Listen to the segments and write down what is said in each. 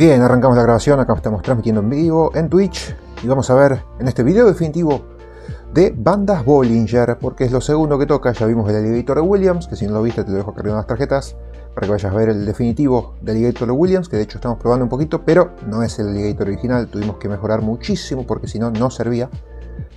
Bien, arrancamos la grabación, acá estamos transmitiendo en vivo en Twitch y vamos a ver en este video definitivo de Bandas Bollinger, porque es lo segundo que toca. Ya vimos el Alligator de Williams, que si no lo viste te lo dejo acá arriba en las tarjetas para que vayas a ver el definitivo de Alligator de Williams, que de hecho estamos probando un poquito, pero no es el Alligator original, tuvimos que mejorar muchísimo porque si no, no servía,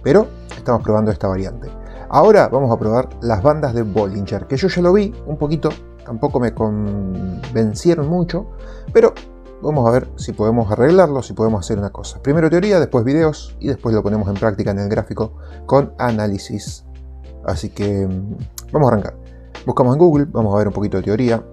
pero estamos probando esta variante. Ahora vamos a probar las bandas de Bollinger, que yo ya lo vi un poquito, tampoco me convencieron mucho, pero vamos a ver si podemos arreglarlo, si podemos hacer una cosa. Primero teoría, después videos y después lo ponemos en práctica en el gráfico con análisis. Así que vamos a arrancar. Buscamos en Google, vamos a ver un poquito de teoría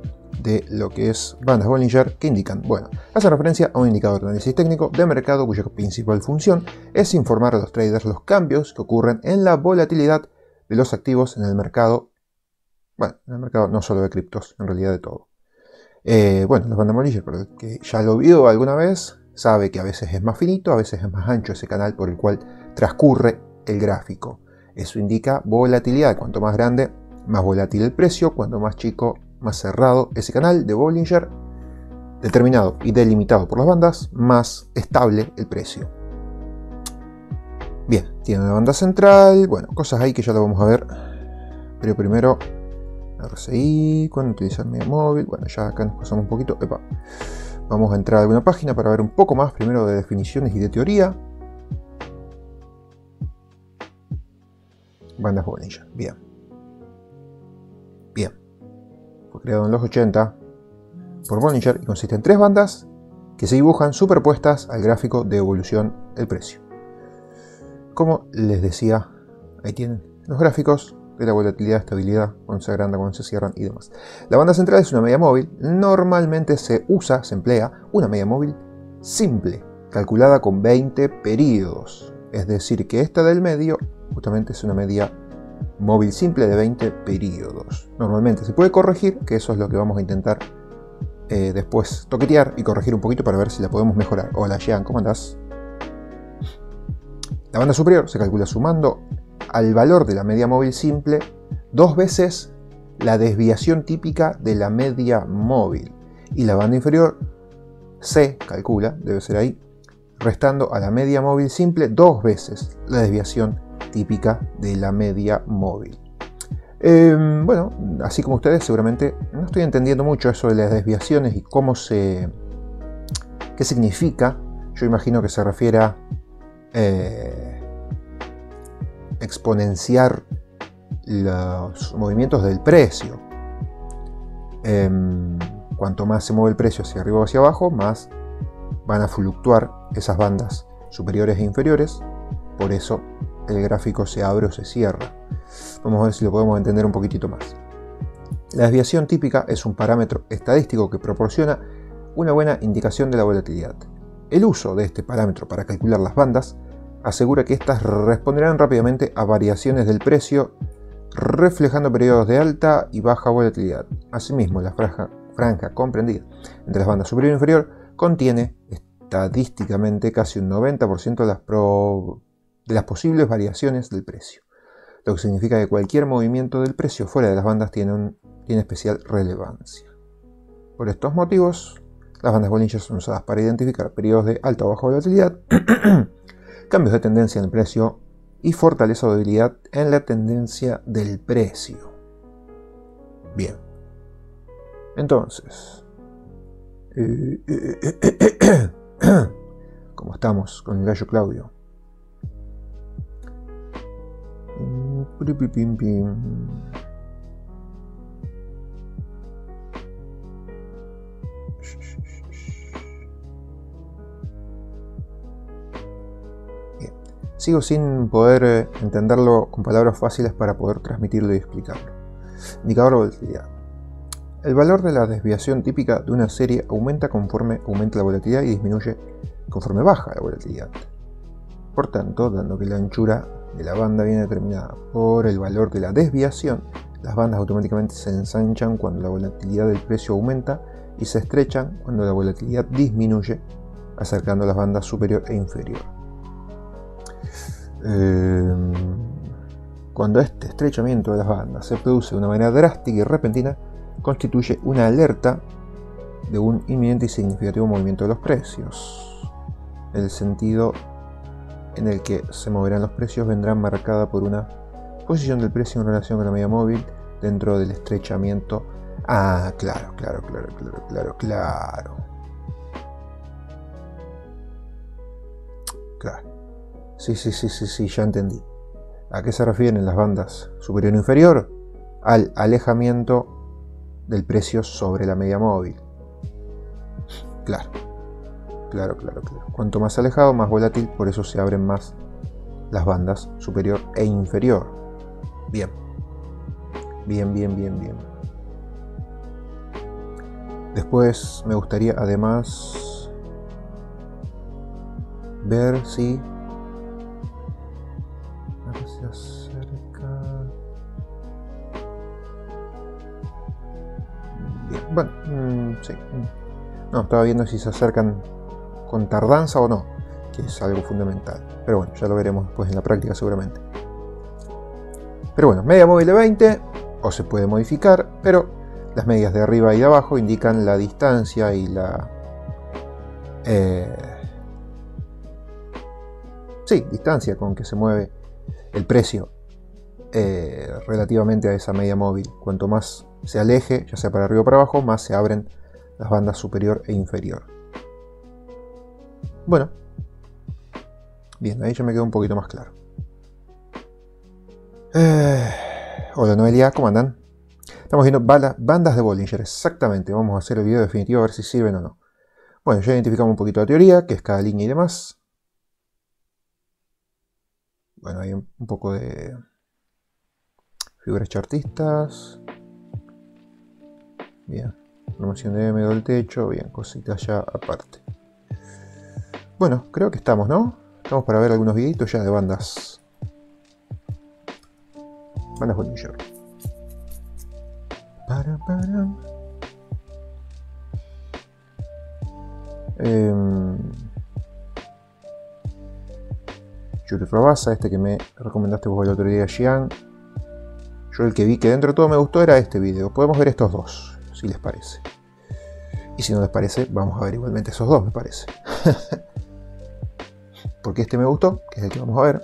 de lo que es bandas Bollinger, que indican, bueno, hacen referencia a un indicador de análisis técnico de mercado cuya principal función es informar a los traders los cambios que ocurren en la volatilidad de los activos en el mercado, bueno, en el mercado no solo de criptos, en realidad de todo. Bueno, las bandas Bollinger, pero el que ya lo vio alguna vez sabe que a veces es más finito, a veces es más ancho ese canal por el cual transcurre el gráfico. Eso indica volatilidad. Cuanto más grande, más volátil el precio. Cuanto más chico, más cerrado ese canal de Bollinger, determinado y delimitado por las bandas, más estable el precio. Bien, tiene una banda central. Bueno, cosas ahí que ya lo vamos a ver. Pero primero RSI, cuando utilizar medio móvil, bueno, ya acá nos pasamos un poquito. Epa. Vamos a entrar a alguna página para ver un poco más primero de definiciones y de teoría. Bandas Bollinger, bien. Bien. Fue creado en los 80 por Bollinger y consiste en tres bandas que se dibujan superpuestas al gráfico de evolución del precio. Como les decía, ahí tienen los gráficos de la volatilidad, estabilidad, cuando se agranda, cuando se cierran y demás. La banda central es una media móvil. Normalmente se emplea una media móvil simple, calculada con 20 periodos. Es decir, que esta del medio justamente es una media móvil simple de 20 periodos. Normalmente se puede corregir, que eso es lo que vamos a intentar después toquetear y corregir un poquito para ver si la podemos mejorar. Hola Jean, ¿cómo andás? La banda superior se calcula sumando al valor de la media móvil simple 2 veces la desviación típica de la media móvil, y la banda inferior se calcula, debe ser ahí, restando a la media móvil simple 2 veces la desviación típica de la media móvil. Bueno, así como ustedes seguramente no estoy entendiendo mucho eso de las desviaciones y cómo qué significa. Yo imagino que se refiere a exponenciar los movimientos del precio. Cuanto más se mueve el precio hacia arriba o hacia abajo, más van a fluctuar esas bandas superiores e inferiores. Por eso el gráfico se abre o se cierra. Vamos a ver si lo podemos entender un poquitito más. La desviación típica es un parámetro estadístico que proporciona una buena indicación de la volatilidad. El uso de este parámetro para calcular las bandas asegura que estas responderán rápidamente a variaciones del precio, reflejando periodos de alta y baja volatilidad. Asimismo, la franja comprendida entre las bandas superior e inferior contiene estadísticamente casi un 90% de las posibles variaciones del precio, lo que significa que cualquier movimiento del precio fuera de las bandas tiene especial relevancia. Por estos motivos, las bandas Bollinger son usadas para identificar periodos de alta o baja volatilidad, cambios de tendencia en el precio y fortaleza o debilidad en la tendencia del precio. Bien. Entonces, como estamos con el gallo Claudio. Sigo sin poder entenderlo con palabras fáciles para poder transmitirlo y explicarlo. Indicador de volatilidad. El valor de la desviación típica de una serie aumenta conforme aumenta la volatilidad y disminuye conforme baja la volatilidad. Por tanto, dando que la anchura de la banda viene determinada por el valor de la desviación, las bandas automáticamente se ensanchan cuando la volatilidad del precio aumenta y se estrechan cuando la volatilidad disminuye, acercando las bandas superior e inferior. Cuando este estrechamiento de las bandas se produce de una manera drástica y repentina, constituye una alerta de un inminente y significativo movimiento de los precios. El sentido en el que se moverán los precios vendrá marcada por una posición del precio en relación con la media móvil dentro del estrechamiento. Ah, claro. Sí, ya entendí. ¿A qué se refieren las bandas superior e inferior? Al alejamiento del precio sobre la media móvil. Claro. Cuanto más alejado, más volátil, por eso se abren más las bandas superior e inferior. Bien. Después me gustaría además ver si... se acerca. Bien, bueno, sí. No, estaba viendo si se acercan con tardanza o no, que es algo fundamental. Pero bueno, ya lo veremos después en la práctica seguramente. Pero bueno, media móvil de 20, o se puede modificar, pero las medias de arriba y de abajo indican la distancia y la... sí, distancia con que se mueve el precio relativamente a esa media móvil. Cuanto más se aleje, ya sea para arriba o para abajo, más se abren las bandas superior e inferior. Bueno, bien, ahí ya me quedó un poquito más claro. Hola Noelia, ¿cómo andan? Estamos viendo bandas de Bollinger, exactamente. Vamos a hacer el video definitivo a ver si sirven o no. Bueno, ya identificamos un poquito la teoría, que es cada línea y demás. Bueno, hay un poco de figuras chartistas. Bien, formación de M del techo. Bien, cositas ya aparte. Bueno, creo que estamos, ¿no? Estamos para ver algunos videitos ya de bandas. Bandas Bollinger. Robasa, este que me recomendaste vos el otro día, Xian. Yo el que vi que dentro de todo me gustó era este video. Podemos ver estos dos, si les parece. Y si no les parece, vamos a ver igualmente esos dos, me parece. Porque este me gustó, que es el que vamos a ver.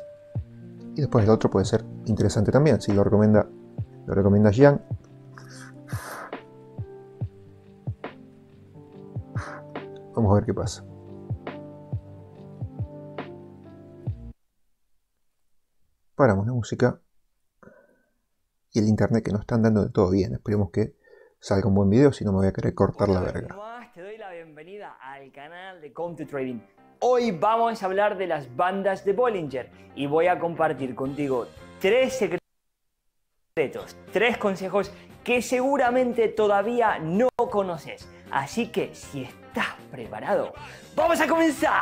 Y después el otro puede ser interesante también, si lo recomienda Jean. Vamos a ver qué pasa. Paramos la música y el internet que no están dando de todo bien. Esperemos que salga un buen video, si no me voy a querer cortar la verga. Te doy la bienvenida al canal de Come to Trading. Hoy vamos a hablar de las bandas de Bollinger y voy a compartir contigo tres consejos que seguramente todavía no conoces. Así que si estás preparado, ¡vamos a comenzar!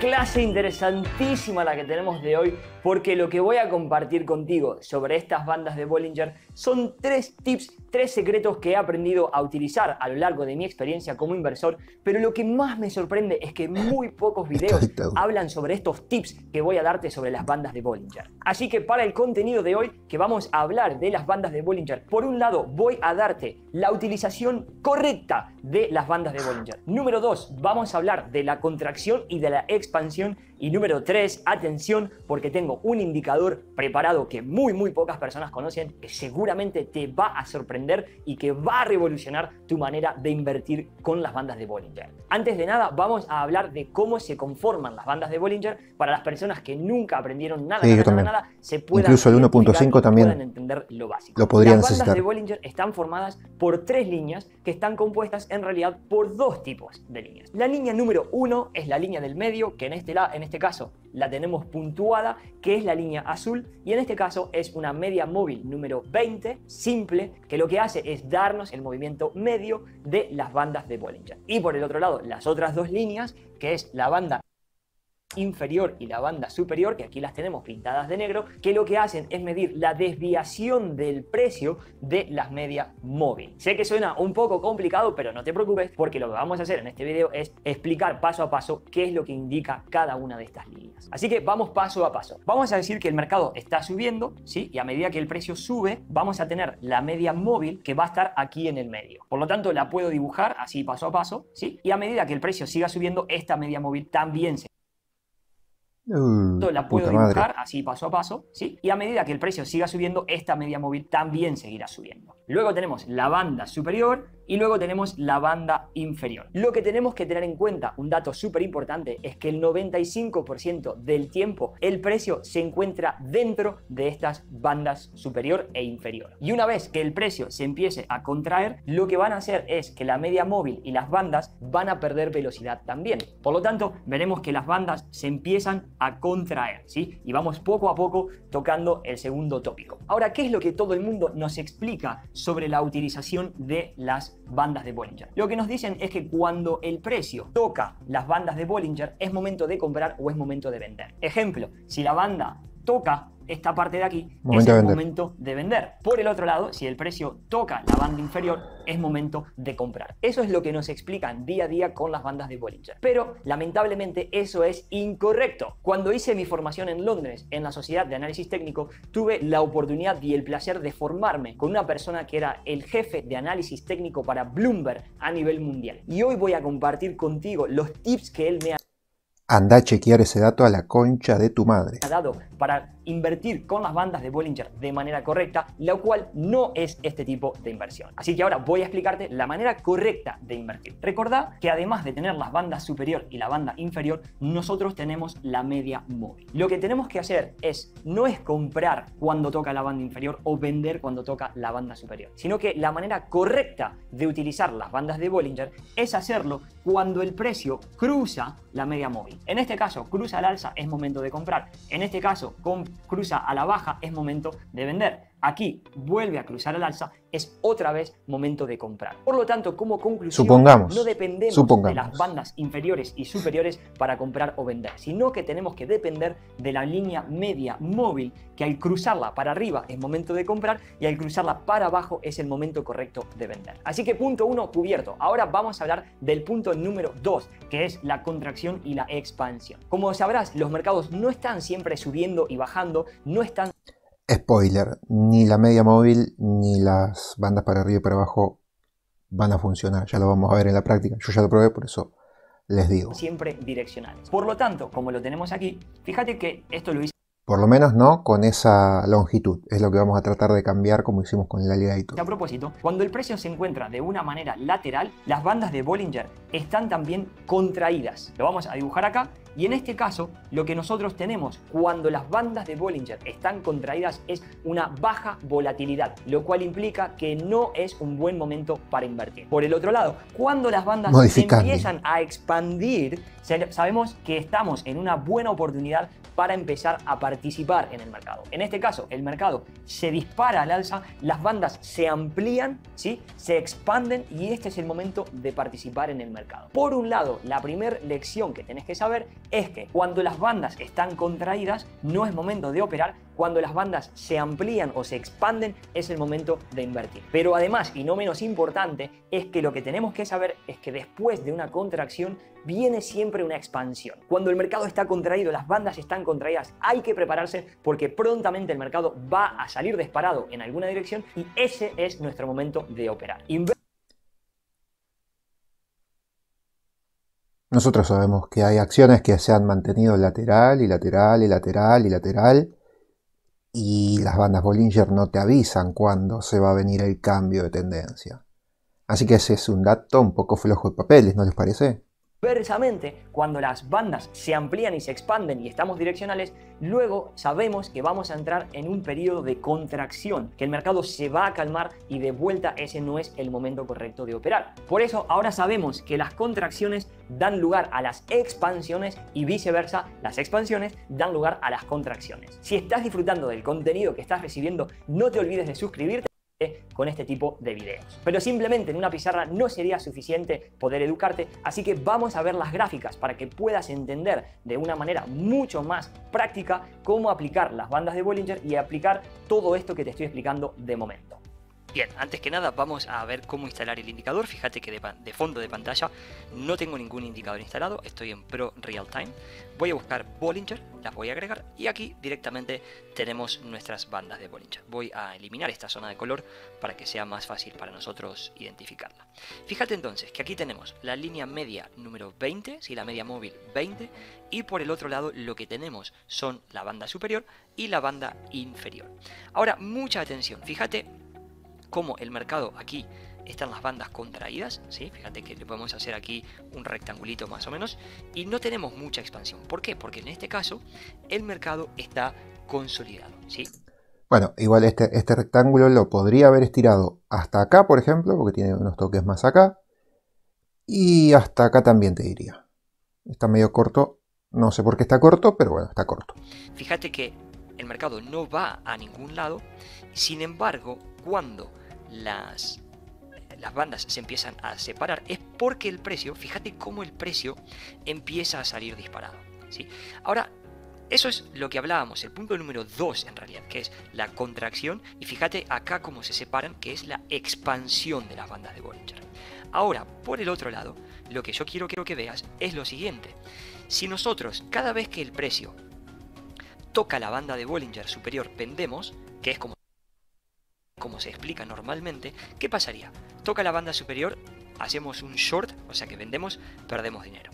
Clase interesantísima la que tenemos de hoy, porque lo que voy a compartir contigo sobre estas bandas de Bollinger son tres tips, tres secretos que he aprendido a utilizar a lo largo de mi experiencia como inversor, pero lo que más me sorprende es que muy pocos videos hablan sobre estos tips que voy a darte sobre las bandas de Bollinger. Así que para el contenido de hoy, que vamos a hablar de las bandas de Bollinger, por un lado voy a darte la utilización correcta de las bandas de Bollinger. Número 2, vamos a hablar de la contracción y de la expansión. Y número 3, atención, porque tengo un indicador preparado que muy pocas personas conocen, que seguramente te va a sorprender y que va a revolucionar tu manera de invertir con las bandas de Bollinger. Antes de nada, vamos a hablar de cómo se conforman las bandas de Bollinger para las personas que nunca aprendieron nada. Sí, nada se puedan incluso el 1.5 también entender lo básico. Lo podrían necesitar. Las bandas de Bollinger están formadas por tres líneas que están compuestas en realidad por dos tipos de líneas. La línea número 1 es la línea del medio, que en este caso la tenemos puntuada, que es la línea azul, y en este caso es una media móvil número 20 simple, que lo que hace es darnos el movimiento medio de las bandas de Bollinger. Y por el otro lado, las otras dos líneas, que es la banda inferior y la banda superior, que aquí las tenemos pintadas de negro, que lo que hacen es medir la desviación del precio de las medias móviles. Sé que suena un poco complicado, pero no te preocupes, porque lo que vamos a hacer en este video es explicar paso a paso qué es lo que indica cada una de estas líneas. Así que vamos paso a paso. Vamos a decir que el mercado está subiendo, ¿sí? Y a medida que el precio sube, vamos a tener la media móvil que va a estar aquí en el medio. Por lo tanto, la puedo dibujar así paso a paso, ¿sí? Y a medida que el precio siga subiendo, esta media móvil también se... la puedo dibujar así paso a paso, ¿sí? Y a medida que el precio siga subiendo, esta media móvil también seguirá subiendo. Luego tenemos la banda superior y luego tenemos la banda inferior. Lo que tenemos que tener en cuenta, un dato súper importante, es que el 95% del tiempo el precio se encuentra dentro de estas bandas superior e inferior. Y una vez que el precio se empiece a contraer, lo que van a hacer es que la media móvil y las bandas van a perder velocidad también. Por lo tanto, veremos que las bandas se empiezan a contraer, ¿sí? Y vamos poco a poco tocando el segundo tópico. Ahora, ¿qué es lo que todo el mundo nos explica sobre la utilización de las bandas de Bollinger? Lo que nos dicen es que cuando el precio toca las bandas de Bollinger es momento de comprar o es momento de vender. Ejemplo, si la banda toca esta parte de aquí, es el momento de vender. Por el otro lado, si el precio toca la banda inferior, es momento de comprar. Eso es lo que nos explican día a día con las bandas de Bollinger. Pero, lamentablemente, eso es incorrecto. Cuando hice mi formación en Londres, en la Sociedad de Análisis Técnico, tuve la oportunidad y el placer de formarme con una persona que era el jefe de análisis técnico para Bloomberg a nivel mundial. Y hoy voy a compartir contigo los tips que él me ha... Anda a chequear ese dato a la concha de tu madre. Ha dado para invertir con las bandas de Bollinger de manera correcta, la cual no es este tipo de inversión. Así que ahora voy a explicarte la manera correcta de invertir. Recordá que además de tener las bandas superior y la banda inferior, nosotros tenemos la media móvil. Lo que tenemos que hacer es, no es comprar cuando toca la banda inferior o vender cuando toca la banda superior, sino que la manera correcta de utilizar las bandas de Bollinger es hacerlo cuando el precio cruza la media móvil. En este caso, cruza al alza, es momento de comprar. En este caso, cruza a la baja, es momento de vender. Aquí vuelve a cruzar al alza, es otra vez momento de comprar. Por lo tanto, como conclusión, no dependemos de las bandas inferiores y superiores para comprar o vender, sino que tenemos que depender de la línea media móvil, que al cruzarla para arriba es momento de comprar y al cruzarla para abajo es el momento correcto de vender. Así que punto 1 cubierto. Ahora vamos a hablar del punto número 2, que es la contracción y la expansión. Como sabrás, los mercados no están siempre subiendo y bajando, no están... Spoiler, ni la media móvil ni las bandas para arriba y para abajo van a funcionar. Ya lo vamos a ver en la práctica. Yo ya lo probé, por eso les digo. Siempre direccionales. Por lo tanto, como lo tenemos aquí, fíjate que esto lo hice... Por lo menos no con esa longitud, es lo que vamos a tratar de cambiar como hicimos con el Alligator. A propósito, cuando el precio se encuentra de una manera lateral, las bandas de Bollinger están también contraídas. Lo vamos a dibujar acá y en este caso lo que nosotros tenemos cuando las bandas de Bollinger están contraídas es una baja volatilidad, lo cual implica que no es un buen momento para invertir. Por el otro lado, cuando las bandas empiezan a expandir, sabemos que estamos en una buena oportunidad para empezar a participar en el mercado. En este caso, el mercado se dispara al alza, las bandas se amplían, ¿sí? Se expanden y este es el momento de participar en el mercado. Por un lado, la primera lección que tenés que saber es que cuando las bandas están contraídas, no es momento de operar. Cuando las bandas se amplían o se expanden, es el momento de invertir. Pero además, y no menos importante, es que lo que tenemos que saber es que después de una contracción viene siempre una expansión. Cuando el mercado está contraído, las bandas están contraídas, hay que prepararse porque prontamente el mercado va a salir disparado en alguna dirección y ese es nuestro momento de operar. Nosotros sabemos que hay acciones que se han mantenido lateral y lateral y lateral y lateral. Y las bandas Bollinger no te avisan cuándo se va a venir el cambio de tendencia. Así que ese es un dato un poco flojo de papeles, ¿no les parece? Inversamente, cuando las bandas se amplían y se expanden y estamos direccionales, luego sabemos que vamos a entrar en un periodo de contracción, que el mercado se va a calmar y de vuelta ese no es el momento correcto de operar. Por eso ahora sabemos que las contracciones dan lugar a las expansiones y viceversa, las expansiones dan lugar a las contracciones. Si estás disfrutando del contenido que estás recibiendo, no te olvides de suscribirte. con este tipo de videos. Pero simplemente en una pizarra no sería suficiente poder educarte, así que vamos a ver las gráficas para que puedas entender de una manera mucho más práctica cómo aplicar las bandas de Bollinger y aplicar todo esto que te estoy explicando de momento. Bien, antes que nada vamos a ver cómo instalar el indicador. Fíjate que de fondo de pantalla no tengo ningún indicador instalado, estoy en Pro Real Time. Voy a buscar Bollinger, las voy a agregar y aquí directamente tenemos nuestras bandas de Bollinger. Voy a eliminar esta zona de color para que sea más fácil para nosotros identificarla. Fíjate entonces que aquí tenemos la línea media número 20, sí, la media móvil 20, y por el otro lado lo que tenemos son la banda superior y la banda inferior. Ahora, mucha atención, fíjate como el mercado aquí están las bandas contraídas, ¿sí? Fíjate que le podemos hacer aquí un rectangulito más o menos y no tenemos mucha expansión. ¿Por qué? Porque en este caso el mercado está consolidado, ¿sí? Bueno, igual este rectángulo lo podría haber estirado hasta acá, por ejemplo, porque tiene unos toques más acá y hasta acá también te diría. Está medio corto, no sé por qué está corto, pero bueno, está corto. Fíjate que el mercado no va a ningún lado, sin embargo, cuando las bandas se empiezan a separar es porque el precio, fíjate cómo el precio empieza a salir disparado, ¿sí? Ahora, eso es lo que hablábamos, el punto número 2 en realidad, que es la contracción, y fíjate acá cómo se separan, que es la expansión de las bandas de Bollinger. Ahora, por el otro lado, lo que yo quiero que veas es lo siguiente. Si nosotros, cada vez que el precio toca la banda de Bollinger superior, vendemos, que es como se explica normalmente, ¿qué pasaría? Toca la banda superior, hacemos un short, o sea que vendemos, perdemos dinero.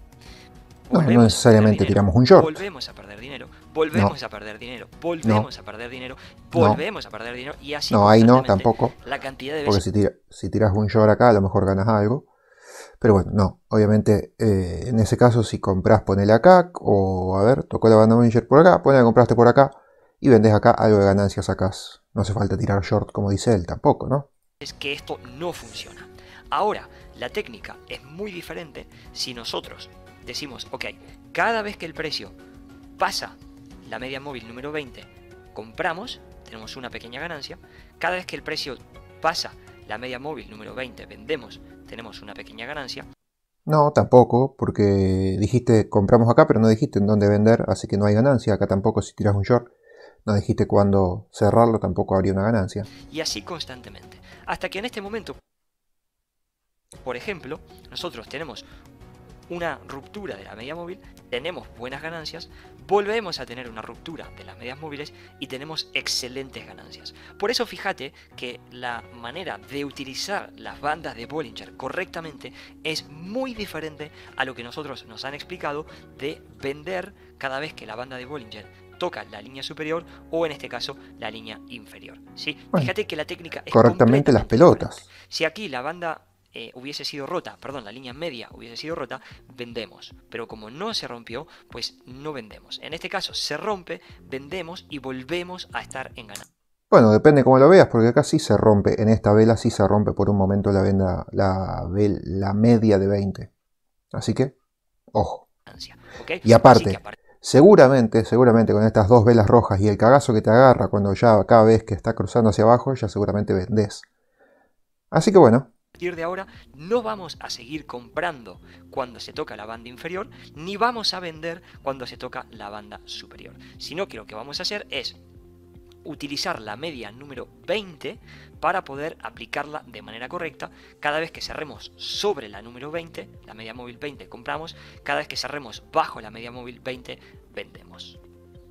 No necesariamente tiramos un short. Volvemos a perder dinero, volvemos a perder dinero, volvemos a perder dinero, volvemos a perder dinero y así. No, ahí no, tampoco. La cantidad de veces. Porque si tiras un short acá, a lo mejor ganas algo. Pero bueno, no, obviamente en ese caso si compras ponele acá o a ver, tocó la banda Bollinger por acá, ponele, compraste por acá y vendes acá, algo de ganancia sacas. No hace falta tirar short como dice él tampoco, ¿no? Es que esto no funciona. Ahora, la técnica es muy diferente si nosotros decimos, ok, cada vez que el precio pasa la media móvil número 20, compramos, tenemos una pequeña ganancia. Cada vez que el precio pasa la media móvil número 20, vendemos, tenemos una pequeña ganancia. No, tampoco, porque dijiste compramos acá, pero no dijiste en dónde vender, así que no hay ganancia. Acá tampoco si tiras un short. No dijiste cuándo cerrarlo, tampoco habría una ganancia. Y así constantemente. Hasta que en este momento, por ejemplo, nosotros tenemos una ruptura de la media móvil, tenemos buenas ganancias, volvemos a tener una ruptura de las medias móviles y tenemos excelentes ganancias. Por eso fíjate que la manera de utilizar las bandas de Bollinger correctamente es muy diferente a lo que nosotros nos han explicado de vender cada vez que la banda de Bollinger toca la línea superior o en este caso la línea inferior, ¿sí? Bueno, fíjate que la técnica es correctamente las pelotas. Correcta. Si aquí la banda hubiese sido rota, perdón, la línea media hubiese sido rota, vendemos. Pero como no se rompió, pues no vendemos. En este caso se rompe, vendemos y volvemos a estar en ganancia. Bueno, depende cómo lo veas, porque acá sí se rompe, en esta vela sí se rompe por un momento la media de 20. Así que, ojo. ¿Okay? Y aparte... Seguramente con estas dos velas rojas y el cagazo que te agarra cuando ya cada vez que está cruzando hacia abajo, ya seguramente vendés. Así que bueno. A partir de ahora no vamos a seguir comprando cuando se toca la banda inferior, ni vamos a vender cuando se toca la banda superior. Sino que lo que vamos a hacer es utilizar la media número 20 para poder aplicarla de manera correcta. Cada vez que cerremos sobre la número 20, la media móvil 20, compramos. Cada vez que cerremos bajo la media móvil 20, vendemos.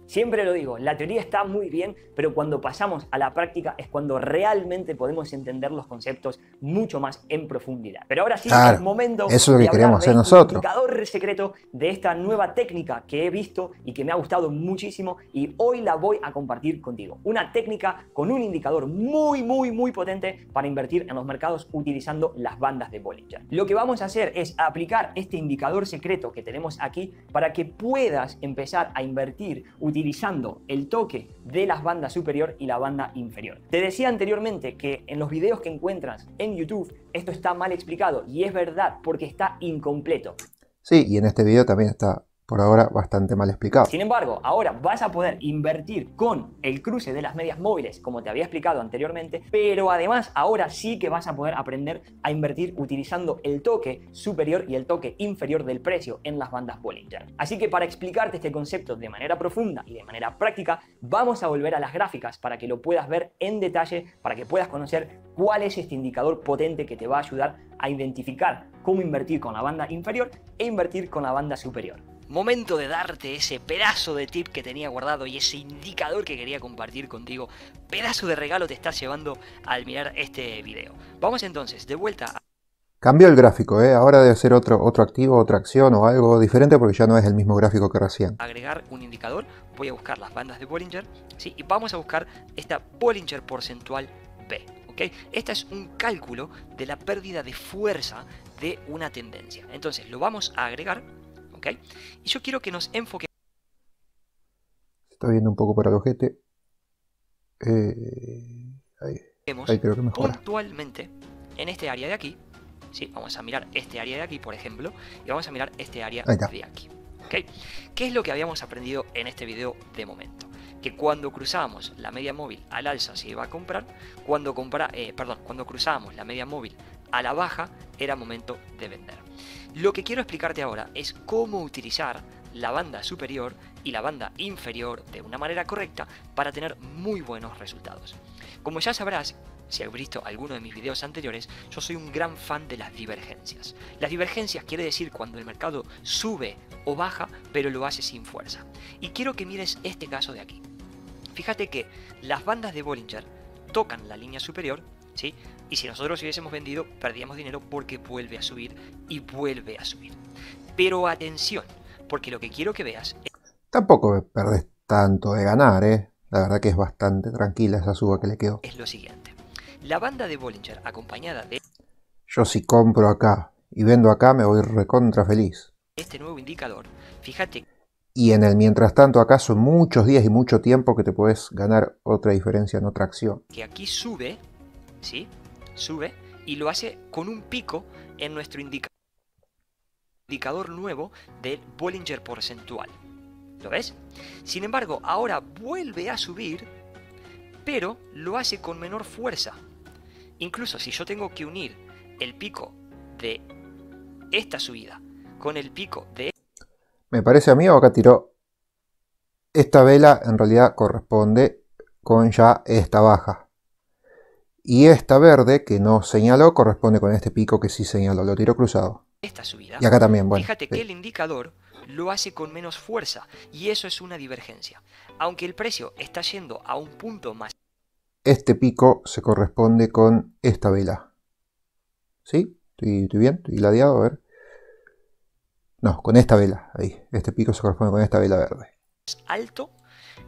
Siempre lo digo, la teoría está muy bien, pero cuando pasamos a la práctica es cuando realmente podemos entender los conceptos mucho más en profundidad. Pero ahora sí, claro, es momento de hablar del indicador secreto de esta nueva técnica que he visto y que me ha gustado muchísimo y hoy la voy a compartir contigo. Una técnica con un indicador muy, muy, muy potente para invertir en los mercados utilizando las bandas de Bollinger. Lo que vamos a hacer es aplicar este indicador secreto que tenemos aquí para que puedas empezar a invertir utilizando el toque de las bandas superior y la banda inferior. Te decía anteriormente que en los videos que encuentras en YouTube esto está mal explicado y es verdad porque está incompleto. Sí, y en este video también está por ahora bastante mal explicado. Sin embargo, ahora vas a poder invertir con el cruce de las medias móviles, como te había explicado anteriormente, pero además ahora sí que vas a poder aprender a invertir utilizando el toque superior y el toque inferior del precio en las bandas Bollinger. Así que para explicarte este concepto de manera profunda y de manera práctica, vamos a volver a las gráficas para que lo puedas ver en detalle, para que puedas conocer cuál es este indicador potente que te va a ayudar a identificar cómo invertir con la banda inferior e invertir con la banda superior. Momento de darte ese pedazo de tip que tenía guardado y ese indicador que quería compartir contigo. Pedazo de regalo te estás llevando al mirar este video. Vamos entonces, de vuelta a... Cambió el gráfico, ahora debe ser otro activo, otra acción o algo diferente porque ya no es el mismo gráfico que recién. Agregar un indicador, voy a buscar las bandas de Bollinger, ¿sí? Y vamos a buscar esta Bollinger porcentual B. ¿Okay? Este es un cálculo de la pérdida de fuerza de una tendencia. Entonces lo vamos a agregar, ¿ok? Y yo quiero que nos enfoquemos... Se está viendo un poco para el ojete. Ahí creo que mejora. Puntualmente en este área de aquí, ¿sí? Vamos a mirar este área de aquí, por ejemplo, y vamos a mirar este área de aquí. ¿Okay? ¿Qué es lo que habíamos aprendido en este video de momento? Que cuando cruzamos la media móvil al alza se iba a comprar, cuando cruzamos la media móvil a la baja era momento de vender. Lo que quiero explicarte ahora es cómo utilizar la banda superior y la banda inferior de una manera correcta para tener muy buenos resultados. Como ya sabrás, si has visto alguno de mis videos anteriores, yo soy un gran fan de las divergencias. Las divergencias quiere decir cuando el mercado sube o baja, pero lo hace sin fuerza. Y quiero que mires este caso de aquí. Fíjate que las bandas de Bollinger tocan la línea superior, ¿sí? Y si nosotros hubiésemos vendido, perdíamos dinero porque vuelve a subir y vuelve a subir. Pero atención, porque lo que quiero que veas... Tampoco perdés tanto de ganar, La verdad que es bastante tranquila esa suba que le quedó. Es lo siguiente. La banda de Bollinger acompañada de... Yo si compro acá y vendo acá me voy recontra feliz. Este nuevo indicador, fíjate... Y en el mientras tanto acá son muchos días y mucho tiempo que te podés ganar otra diferencia en otra acción. Que aquí sube, ¿sí? Sube y lo hace con un pico en nuestro indicador nuevo del Bollinger porcentual. ¿Lo ves? Sin embargo, ahora vuelve a subir, pero lo hace con menor fuerza. Incluso si yo tengo que unir el pico de esta subida con el pico de... Me parece a mí, o acá tiró esta vela, en realidad corresponde con ya esta baja. Y esta verde que no señaló corresponde con este pico que sí señaló, lo tiró cruzado. Esta subida. Y acá también, bueno. Fíjate que el indicador lo hace con menos fuerza y eso es una divergencia. Aunque el precio está yendo a un punto más... Este pico se corresponde con esta vela. ¿Sí? ¿Estoy bien? ¿Estoy ladeado? A ver. No, con esta vela. Ahí. Este pico se corresponde con esta vela verde. Alto.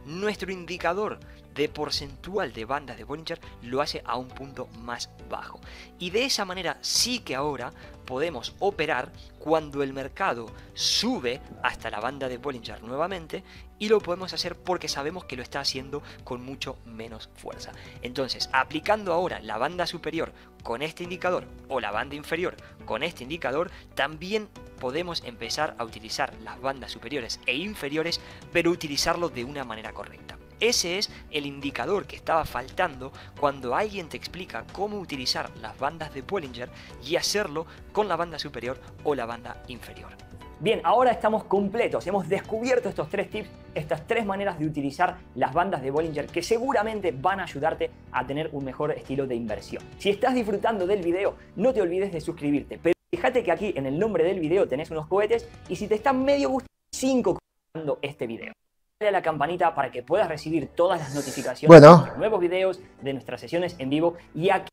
Nuestro indicador de porcentual de bandas de Bollinger lo hace a un punto más bajo. Y de esa manera sí que ahora podemos operar cuando el mercado sube hasta la banda de Bollinger nuevamente y lo podemos hacer porque sabemos que lo está haciendo con mucho menos fuerza. Entonces, aplicando ahora la banda superior con este indicador o la banda inferior con este indicador, también podemos empezar a utilizar las bandas superiores e inferiores, pero utilizarlo de una manera correcta. Ese es el indicador que estaba faltando cuando alguien te explica cómo utilizar las bandas de Bollinger y hacerlo con la banda superior o la banda inferior. Bien, ahora estamos completos. Hemos descubierto estos tres tips, estas tres maneras de utilizar las bandas de Bollinger que seguramente van a ayudarte a tener un mejor estilo de inversión. Si estás disfrutando del video, no te olvides de suscribirte. Pero fíjate que aquí en el nombre del video tenés unos cohetes y si te están medio gustando, 5 comentando este video. Dale a la campanita para que puedas recibir todas las notificaciones de nuestros nuevos videos, de nuestras sesiones en vivo y aquí...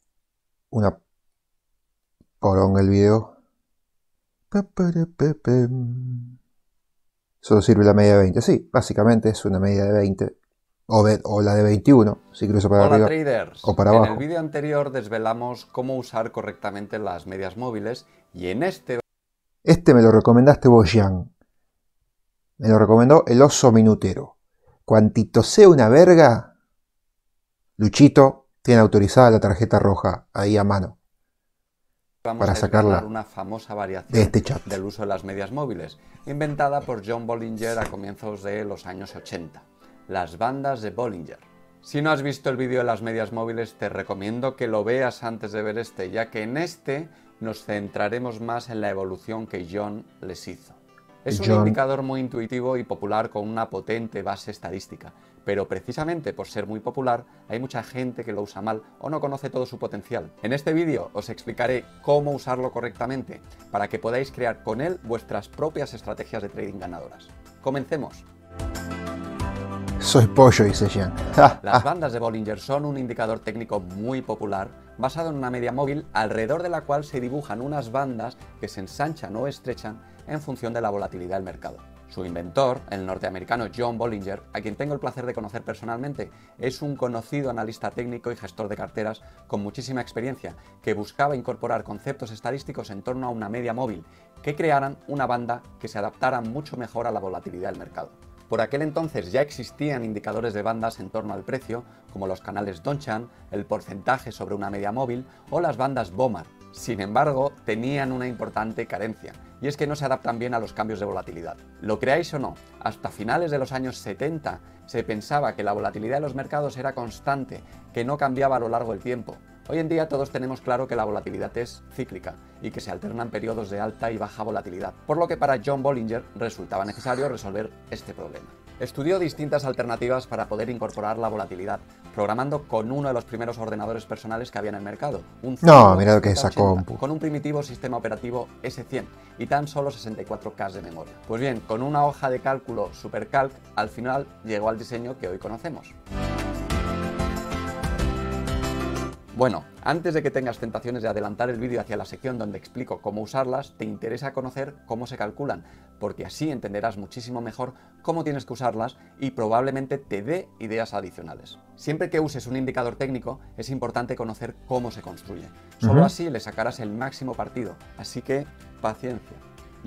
Una poronga el video. Solo sirve la media de 20. Sí, básicamente es una media de 20. O la de 21, si cruzo para arriba. Hola traders, o para abajo. En el vídeo anterior desvelamos cómo usar correctamente las medias móviles y en este... Este me lo recomendaste vos, Jean. Me lo recomendó el oso minutero. Cuantito sea una verga, Luchito tiene autorizada la tarjeta roja ahí a mano. vamos a sacarla una famosa variación de este chat del uso de las medias móviles, inventada por John Bollinger a comienzos de los años 80, las bandas de Bollinger. Si no has visto el vídeo de las medias móviles, te recomiendo que lo veas antes de ver este, ya que en este nos centraremos más en la evolución que John les hizo. Es un indicador muy intuitivo y popular con una potente base estadística, pero precisamente por ser muy popular hay mucha gente que lo usa mal o no conoce todo su potencial. En este vídeo os explicaré cómo usarlo correctamente para que podáis crear con él vuestras propias estrategias de trading ganadoras. ¡Comencemos! Soy pollo, dice Jean. Las bandas de Bollinger son un indicador técnico muy popular basado en una media móvil alrededor de la cual se dibujan unas bandas que se ensanchan o estrechan en función de la volatilidad del mercado. Su inventor, el norteamericano John Bollinger, a quien tengo el placer de conocer personalmente, es un conocido analista técnico y gestor de carteras con muchísima experiencia que buscaba incorporar conceptos estadísticos en torno a una media móvil que crearan una banda que se adaptara mucho mejor a la volatilidad del mercado. Por aquel entonces ya existían indicadores de bandas en torno al precio, como los canales Donchian, el porcentaje sobre una media móvil o las bandas Bollinger. Sin embargo, tenían una importante carencia, y es que no se adaptan bien a los cambios de volatilidad. Lo creáis o no, hasta finales de los años 70 se pensaba que la volatilidad de los mercados era constante, que no cambiaba a lo largo del tiempo. Hoy en día todos tenemos claro que la volatilidad es cíclica y que se alternan periodos de alta y baja volatilidad, por lo que para John Bollinger resultaba necesario resolver este problema. Estudió distintas alternativas para poder incorporar la volatilidad, programando con uno de los primeros ordenadores personales que había en el mercado, un con un primitivo sistema operativo S100 y tan solo 64K de memoria. Pues bien, con una hoja de cálculo SuperCalc, al final llegó al diseño que hoy conocemos. Bueno, antes de que tengas tentaciones de adelantar el vídeo hacia la sección donde explico cómo usarlas, te interesa conocer cómo se calculan, porque así entenderás muchísimo mejor cómo tienes que usarlas y probablemente te dé ideas adicionales. Siempre que uses un indicador técnico, es importante conocer cómo se construye. Solo así le sacarás el máximo partido, así que paciencia.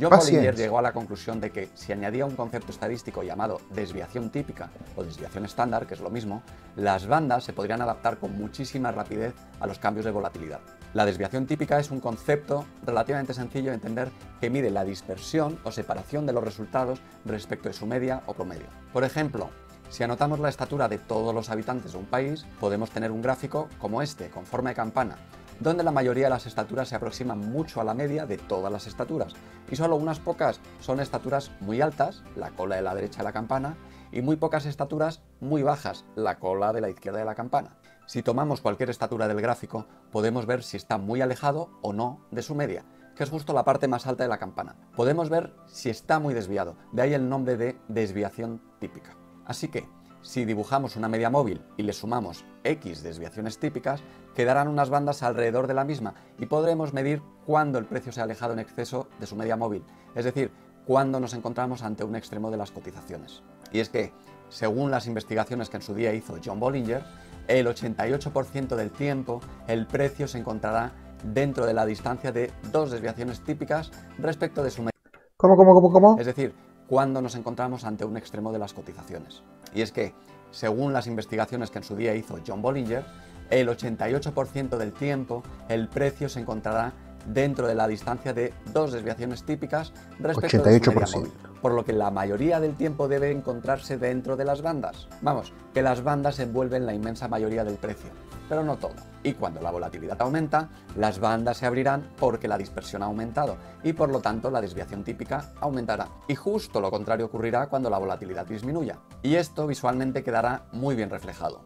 John Bollinger llegó a la conclusión de que si añadía un concepto estadístico llamado desviación típica o desviación estándar, que es lo mismo, las bandas se podrían adaptar con muchísima rapidez a los cambios de volatilidad. La desviación típica es un concepto relativamente sencillo de entender que mide la dispersión o separación de los resultados respecto de su media o promedio. Por ejemplo, si anotamos la estatura de todos los habitantes de un país, podemos tener un gráfico como este, con forma de campana, donde la mayoría de las estaturas se aproximan mucho a la media de todas las estaturas, y solo unas pocas son estaturas muy altas, la cola de la derecha de la campana, y muy pocas estaturas muy bajas, la cola de la izquierda de la campana. Si tomamos cualquier estatura del gráfico, podemos ver si está muy alejado o no de su media, que es justo la parte más alta de la campana. Podemos ver si está muy desviado, de ahí el nombre de desviación típica. Así que, si dibujamos una media móvil y le sumamos X desviaciones típicas, quedarán unas bandas alrededor de la misma y podremos medir cuándo el precio se ha alejado en exceso de su media móvil, es decir, cuándo nos encontramos ante un extremo de las cotizaciones. Y es que, según las investigaciones que en su día hizo John Bollinger, el 88% del tiempo el precio se encontrará dentro de la distancia de dos desviaciones típicas respecto de su media. ¿Cómo? Es decir, cuando nos encontramos ante un extremo de las cotizaciones. Y es que, según las investigaciones que en su día hizo John Bollinger, el 88% del tiempo el precio se encontrará dentro de la distancia de dos desviaciones típicas respecto de su media móvil, por lo que la mayoría del tiempo debe encontrarse dentro de las bandas. Vamos, que las bandas envuelven la inmensa mayoría del precio, pero no todo. Y cuando la volatilidad aumenta, las bandas se abrirán porque la dispersión ha aumentado y por lo tanto la desviación típica aumentará. Y justo lo contrario ocurrirá cuando la volatilidad disminuya. Y esto visualmente quedará muy bien reflejado.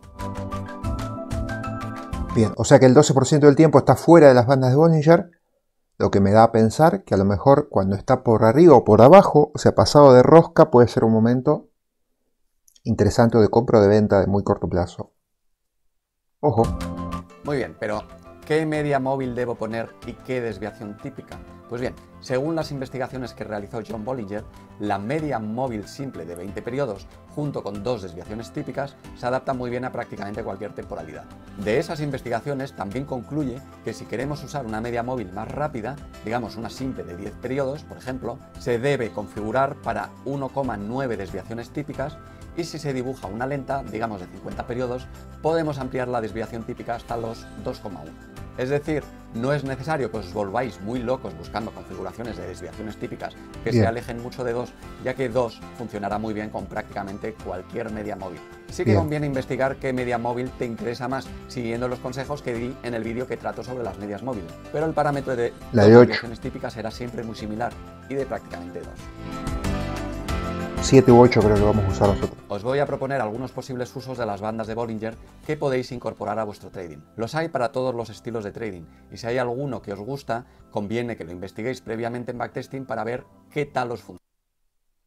Bien, o sea que el 12% del tiempo está fuera de las bandas de Bollinger, lo que me da a pensar que a lo mejor cuando está por arriba o por abajo, o sea, pasado de rosca, puede ser un momento interesante de compra o de venta de muy corto plazo. Ojo. Muy bien, pero ¿qué media móvil debo poner y qué desviación típica? Pues bien, según las investigaciones que realizó John Bollinger, la media móvil simple de 20 periodos, junto con dos desviaciones típicas, se adapta muy bien a prácticamente cualquier temporalidad. De esas investigaciones también concluye que si queremos usar una media móvil más rápida, digamos una simple de 10 periodos, por ejemplo, se debe configurar para 1,9 desviaciones típicas. Y si se dibuja una lenta, digamos de 50 periodos, podemos ampliar la desviación típica hasta los 2,1. Es decir, no es necesario que os volváis muy locos buscando configuraciones de desviaciones típicas que se alejen mucho de 2, ya que 2 funcionará muy bien con prácticamente cualquier media móvil. Sí que conviene investigar qué media móvil te interesa más, siguiendo los consejos que di en el vídeo que trato sobre las medias móviles. Pero el parámetro de las desviaciones típicas será siempre muy similar y de prácticamente 2. 7 u 8 creo que vamos a usar nosotros. Os voy a proponer algunos posibles usos de las bandas de Bollinger que podéis incorporar a vuestro trading. Los hay para todos los estilos de trading, y si hay alguno que os gusta, conviene que lo investiguéis previamente en backtesting para ver qué tal os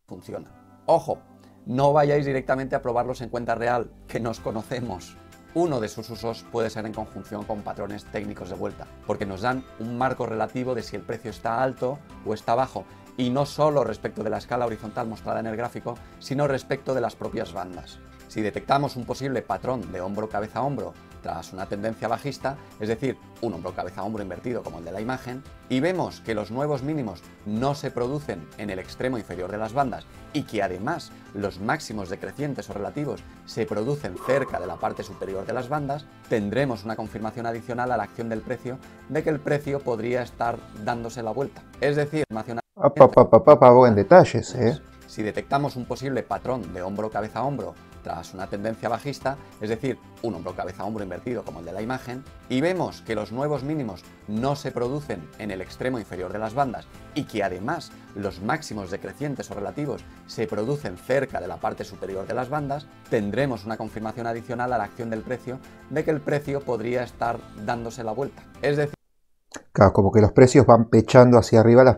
funciona. ¡Ojo! No vayáis directamente a probarlos en cuenta real, que nos conocemos. Uno de sus usos puede ser en conjunción con patrones técnicos de vuelta, porque nos dan un marco relativo de si el precio está alto o está bajo, y no solo respecto de la escala horizontal mostrada en el gráfico, sino respecto de las propias bandas. Si detectamos un posible patrón de hombro-cabeza-hombro tras una tendencia bajista, es decir, un hombro-cabeza-hombro invertido como el de la imagen, y vemos que los nuevos mínimos no se producen en el extremo inferior de las bandas y que además los máximos decrecientes o relativos se producen cerca de la parte superior de las bandas, tendremos una confirmación adicional a la acción del precio de que el precio podría estar dándose la vuelta. Es decir, buen detalle, ¿eh? Si detectamos un posible patrón de hombro-cabeza-hombro tras una tendencia bajista, es decir, un hombro-cabeza-hombro invertido como el de la imagen, y vemos que los nuevos mínimos no se producen en el extremo inferior de las bandas y que además los máximos decrecientes o relativos se producen cerca de la parte superior de las bandas, tendremos una confirmación adicional a la acción del precio de que el precio podría estar dándose la vuelta. Es decir, claro, como que los precios van pechando hacia arriba las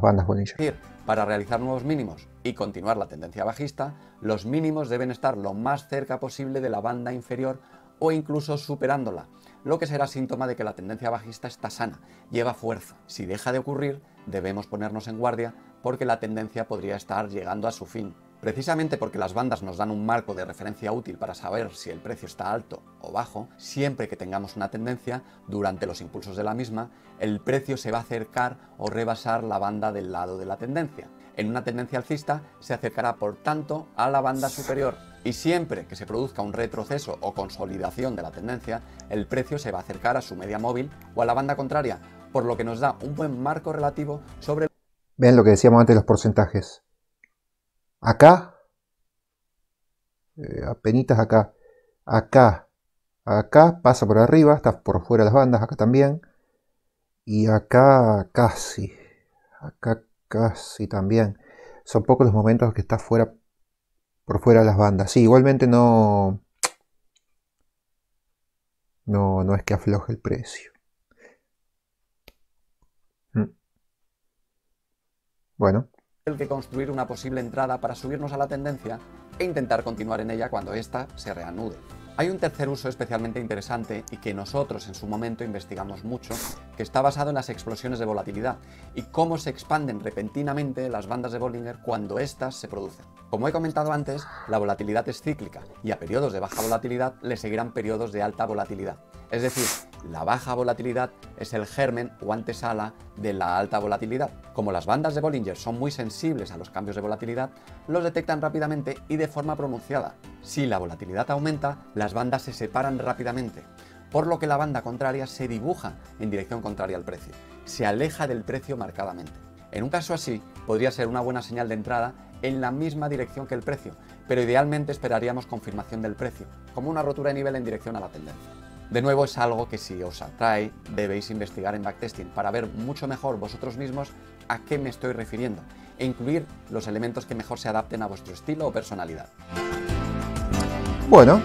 bandas Bollinger. Es decir, para realizar nuevos mínimos y continuar la tendencia bajista, los mínimos deben estar lo más cerca posible de la banda inferior o incluso superándola, lo que será síntoma de que la tendencia bajista está sana, lleva fuerza. Si deja de ocurrir, debemos ponernos en guardia porque la tendencia podría estar llegando a su fin. Precisamente porque las bandas nos dan un marco de referencia útil para saber si el precio está alto o bajo, siempre que tengamos una tendencia, durante los impulsos de la misma, el precio se va a acercar o rebasar la banda del lado de la tendencia. En una tendencia alcista se acercará, por tanto, a la banda superior. Y siempre que se produzca un retroceso o consolidación de la tendencia, el precio se va a acercar a su media móvil o a la banda contraria, por lo que nos da un buen marco relativo sobre... Vean lo que decíamos antes, los porcentajes. Acá, apenitas acá, acá, pasa por arriba, está por fuera de las bandas, acá también, y acá casi también. Son pocos los momentos que está fuera, por fuera de las bandas. Sí, igualmente no es que afloje el precio. Bueno. Que construir una posible entrada para subirnos a la tendencia e intentar continuar en ella cuando ésta se reanude. Hay un tercer uso especialmente interesante y que nosotros en su momento investigamos mucho, que está basado en las explosiones de volatilidad y cómo se expanden repentinamente las bandas de Bollinger cuando éstas se producen. Como he comentado antes, la volatilidad es cíclica y a periodos de baja volatilidad le seguirán periodos de alta volatilidad. Es decir, la baja volatilidad es el germen o antesala de la alta volatilidad. Como las bandas de Bollinger son muy sensibles a los cambios de volatilidad, los detectan rápidamente y de forma pronunciada. Si la volatilidad aumenta, las bandas se separan rápidamente, por lo que la banda contraria se dibuja en dirección contraria al precio, se aleja del precio marcadamente. En un caso así, podría ser una buena señal de entrada en la misma dirección que el precio, pero idealmente esperaríamos confirmación del precio, como una rotura de nivel en dirección a la tendencia. De nuevo, es algo que si os atrae debéis investigar en backtesting para ver mucho mejor vosotros mismos a qué me estoy refiriendo e incluir los elementos que mejor se adapten a vuestro estilo o personalidad. Bueno.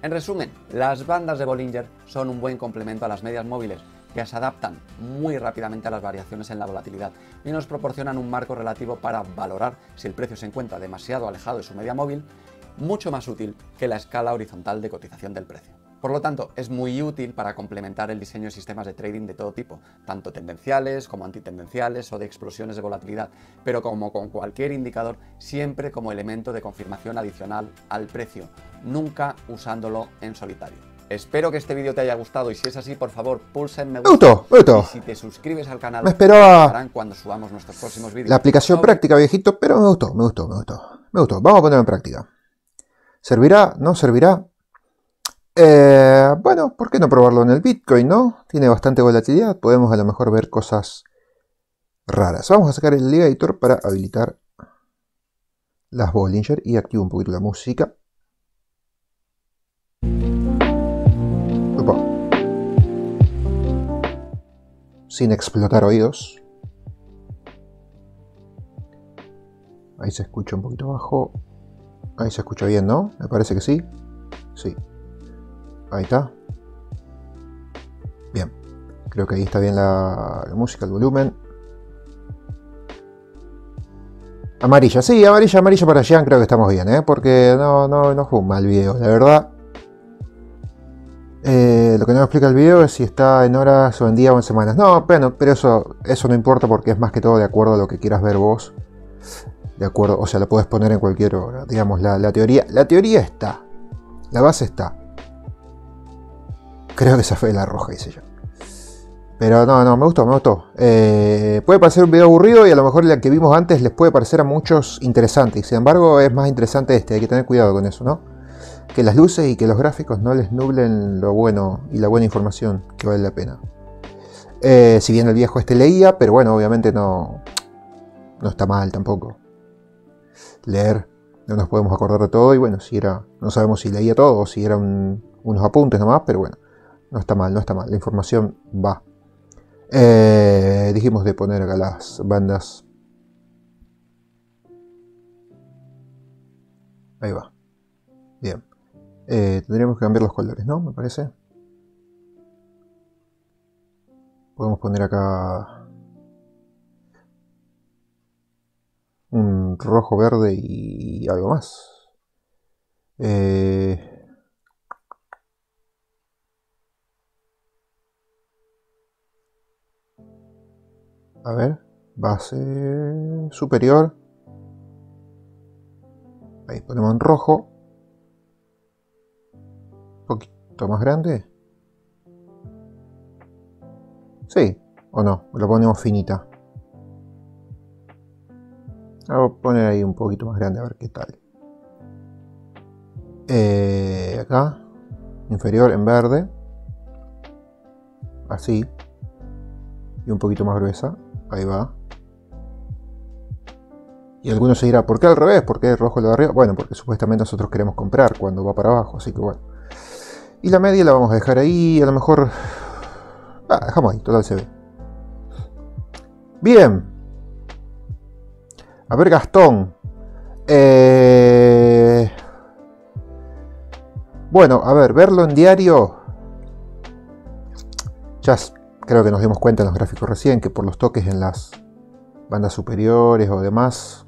En resumen, las bandas de Bollinger son un buen complemento a las medias móviles que se adaptan muy rápidamente a las variaciones en la volatilidad y nos proporcionan un marco relativo para valorar si el precio se encuentra demasiado alejado de su media móvil, mucho más útil que la escala horizontal de cotización del precio. Por lo tanto, es muy útil para complementar el diseño de sistemas de trading de todo tipo, tanto tendenciales como antitendenciales o de explosiones de volatilidad, pero como con cualquier indicador, siempre como elemento de confirmación adicional al precio, nunca usándolo en solitario. Espero que este vídeo te haya gustado y si es así, por favor, pulsa en me gusta. Y si te suscribes al canal, te cuando subamos nuestros próximos vídeos. La aplicación práctica, viejito, pero me gustó. Vamos a ponerlo en práctica. ¿Servirá? ¿No servirá? Bueno, ¿por qué no probarlo en el Bitcoin, no? Tiene bastante volatilidad, podemos a lo mejor ver cosas raras. Vamos a sacar el Alligator para habilitar las Bollinger y activo un poquito la música. Opa. Sin explotar oídos. Ahí se escucha un poquito bajo. Ahí se escucha bien, ¿no? Me parece que sí. Sí. Ahí está. Bien. Creo que ahí está bien la música, el volumen. Amarilla. Sí, amarilla, amarilla para Jean. Creo que estamos bien, ¿eh? Porque no fue un mal video, la verdad. Lo que no me explica el video es si está en horas o en días o en semanas. No, bueno, pero eso no importa porque es más que todo de acuerdo a lo que quieras ver vos. De acuerdo, o sea, lo puedes poner en cualquier hora. Digamos, la teoría está. La base está. Creo que esa fue la roja, hice yo. Pero no, me gustó. Puede parecer un video aburrido y a lo mejor el que vimos antes les puede parecer a muchos interesante. Sin embargo, es más interesante este, hay que tener cuidado con eso, ¿no? Que las luces y que los gráficos no les nublen lo bueno y la buena información que vale la pena. Si bien el viejo este leía, pero bueno, obviamente no está mal tampoco. Leer, no nos podemos acordar de todo y bueno, si era, no sabemos si leía todo o si eran unos apuntes nomás, pero bueno. No está mal, la información va. Dijimos de poner acá las bandas. Ahí va. Bien. Tendríamos que cambiar los colores, ¿no? Me parece. Podemos poner acá un rojo, verde y algo más. A ver, base superior. Ahí ponemos en rojo. Un poquito más grande. Sí, o no, lo ponemos finita. Voy a poner ahí un poquito más grande, a ver qué tal. Acá, inferior en verde. Así. Y un poquito más gruesa. Ahí va. Y algunos se dirán, ¿por qué al revés? ¿Por qué el rojo lo de arriba? Bueno, porque supuestamente nosotros queremos comprar cuando va para abajo, así que bueno. Y la media la vamos a dejar ahí, a lo mejor... dejamos ahí, total se ve. Bien. A ver, Gastón. Bueno, a ver, verlo en diario... Ya creo que nos dimos cuenta en los gráficos recién que por los toques en las bandas superiores o demás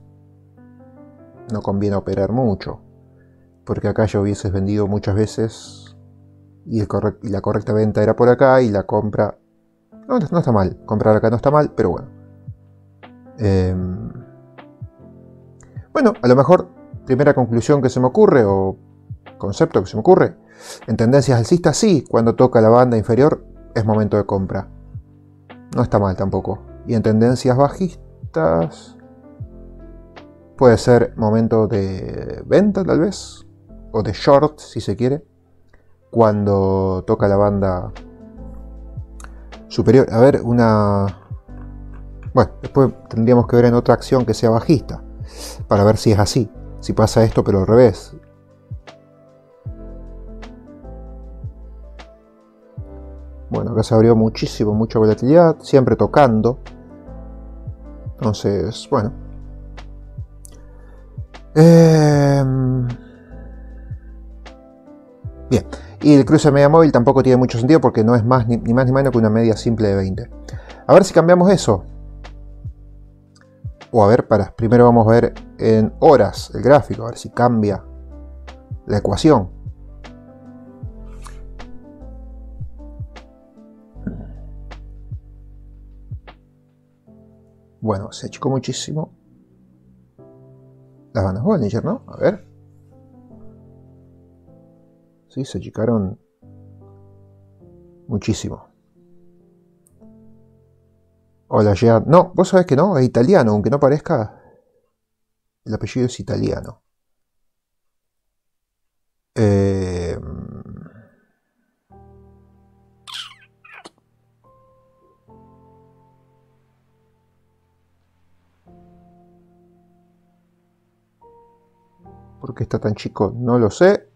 no conviene operar mucho, porque acá ya hubieses vendido muchas veces y, la correcta venta era por acá y la compra no está mal, comprar acá no está mal, pero bueno, bueno, a lo mejor primera conclusión que se me ocurre o concepto que se me ocurre en tendencias alcistas, sí, cuando toca la banda inferior es momento de compra. No está mal tampoco. Y en tendencias bajistas puede ser momento de venta tal vez. O de short si se quiere. Cuando toca la banda superior. A ver, una... Bueno, después tendríamos que ver en otra acción que sea bajista. Para ver si es así. Si pasa esto pero al revés. Bueno, acá se abrió muchísimo, mucha volatilidad, siempre tocando. Entonces, bueno. Bien, y el cruce de media móvil tampoco tiene mucho sentido porque no es más ni menos que una media simple de 20. A ver si cambiamos eso. O a ver, primero vamos a ver en horas el gráfico, a ver si cambia la ecuación. Bueno, se achicó muchísimo las bandas Bollinger, ¿no? A ver. Sí, se achicaron muchísimo. Hola, Jean. No, vos sabés que no, es italiano, aunque no parezca. El apellido es italiano. ¿Por qué está tan chico? No lo sé.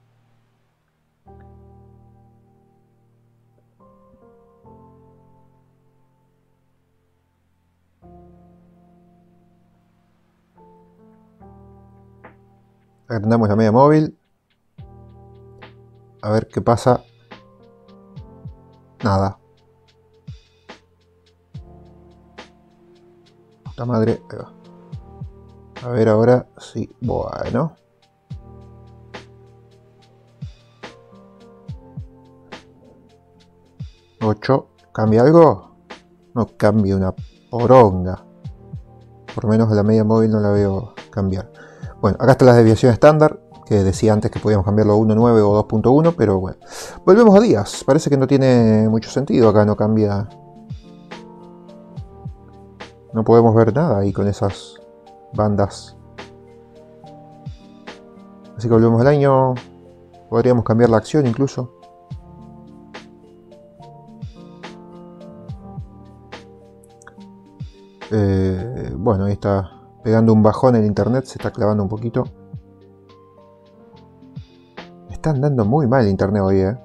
Agrandamos la media móvil. A ver qué pasa. Nada. Puta madre. Ahí va. A ver ahora sí. Bueno. ¿8? ¿Cambia algo? No cambia una poronga. Por lo menos la media móvil no la veo cambiar. Bueno, acá está la desviación estándar, que decía antes que podíamos cambiarlo a 1.9 o 2.1, pero bueno. Volvemos a días. Parece que no tiene mucho sentido. Acá no cambia. No podemos ver nada ahí con esas bandas. Así que volvemos al año. Podríamos cambiar la acción incluso. Bueno, ahí está pegando un bajón el internet, se está clavando un poquito. Me están dando muy mal el internet hoy, eh.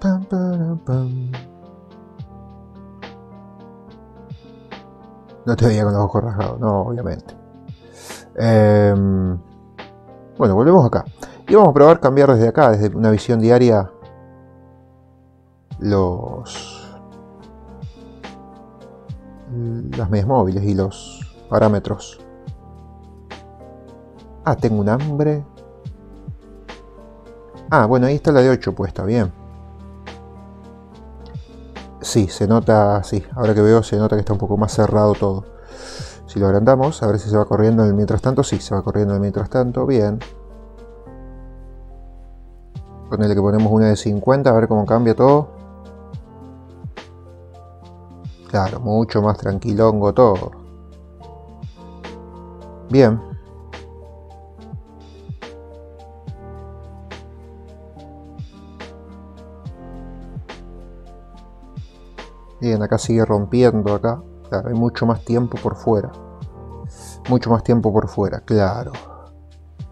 Pam, pam, pam. No te veía con los ojos rasgados, no, obviamente. Bueno, volvemos acá. Y vamos a probar cambiar desde acá, desde una visión diaria, las medias móviles y los parámetros. Ah, tengo un hambre. Ah, bueno, ahí está la de 8 puesta, bien. Sí, se nota, sí, ahora que veo se nota que está un poco más cerrado todo. Si lo agrandamos, a ver si se va corriendo en el mientras tanto. Sí, se va corriendo en el mientras tanto, bien. Con el que ponemos una de 50, a ver cómo cambia todo. Claro, mucho más tranquilongo todo. Bien. Bien, acá sigue rompiendo acá. Claro, hay mucho más tiempo por fuera. Mucho más tiempo por fuera, claro.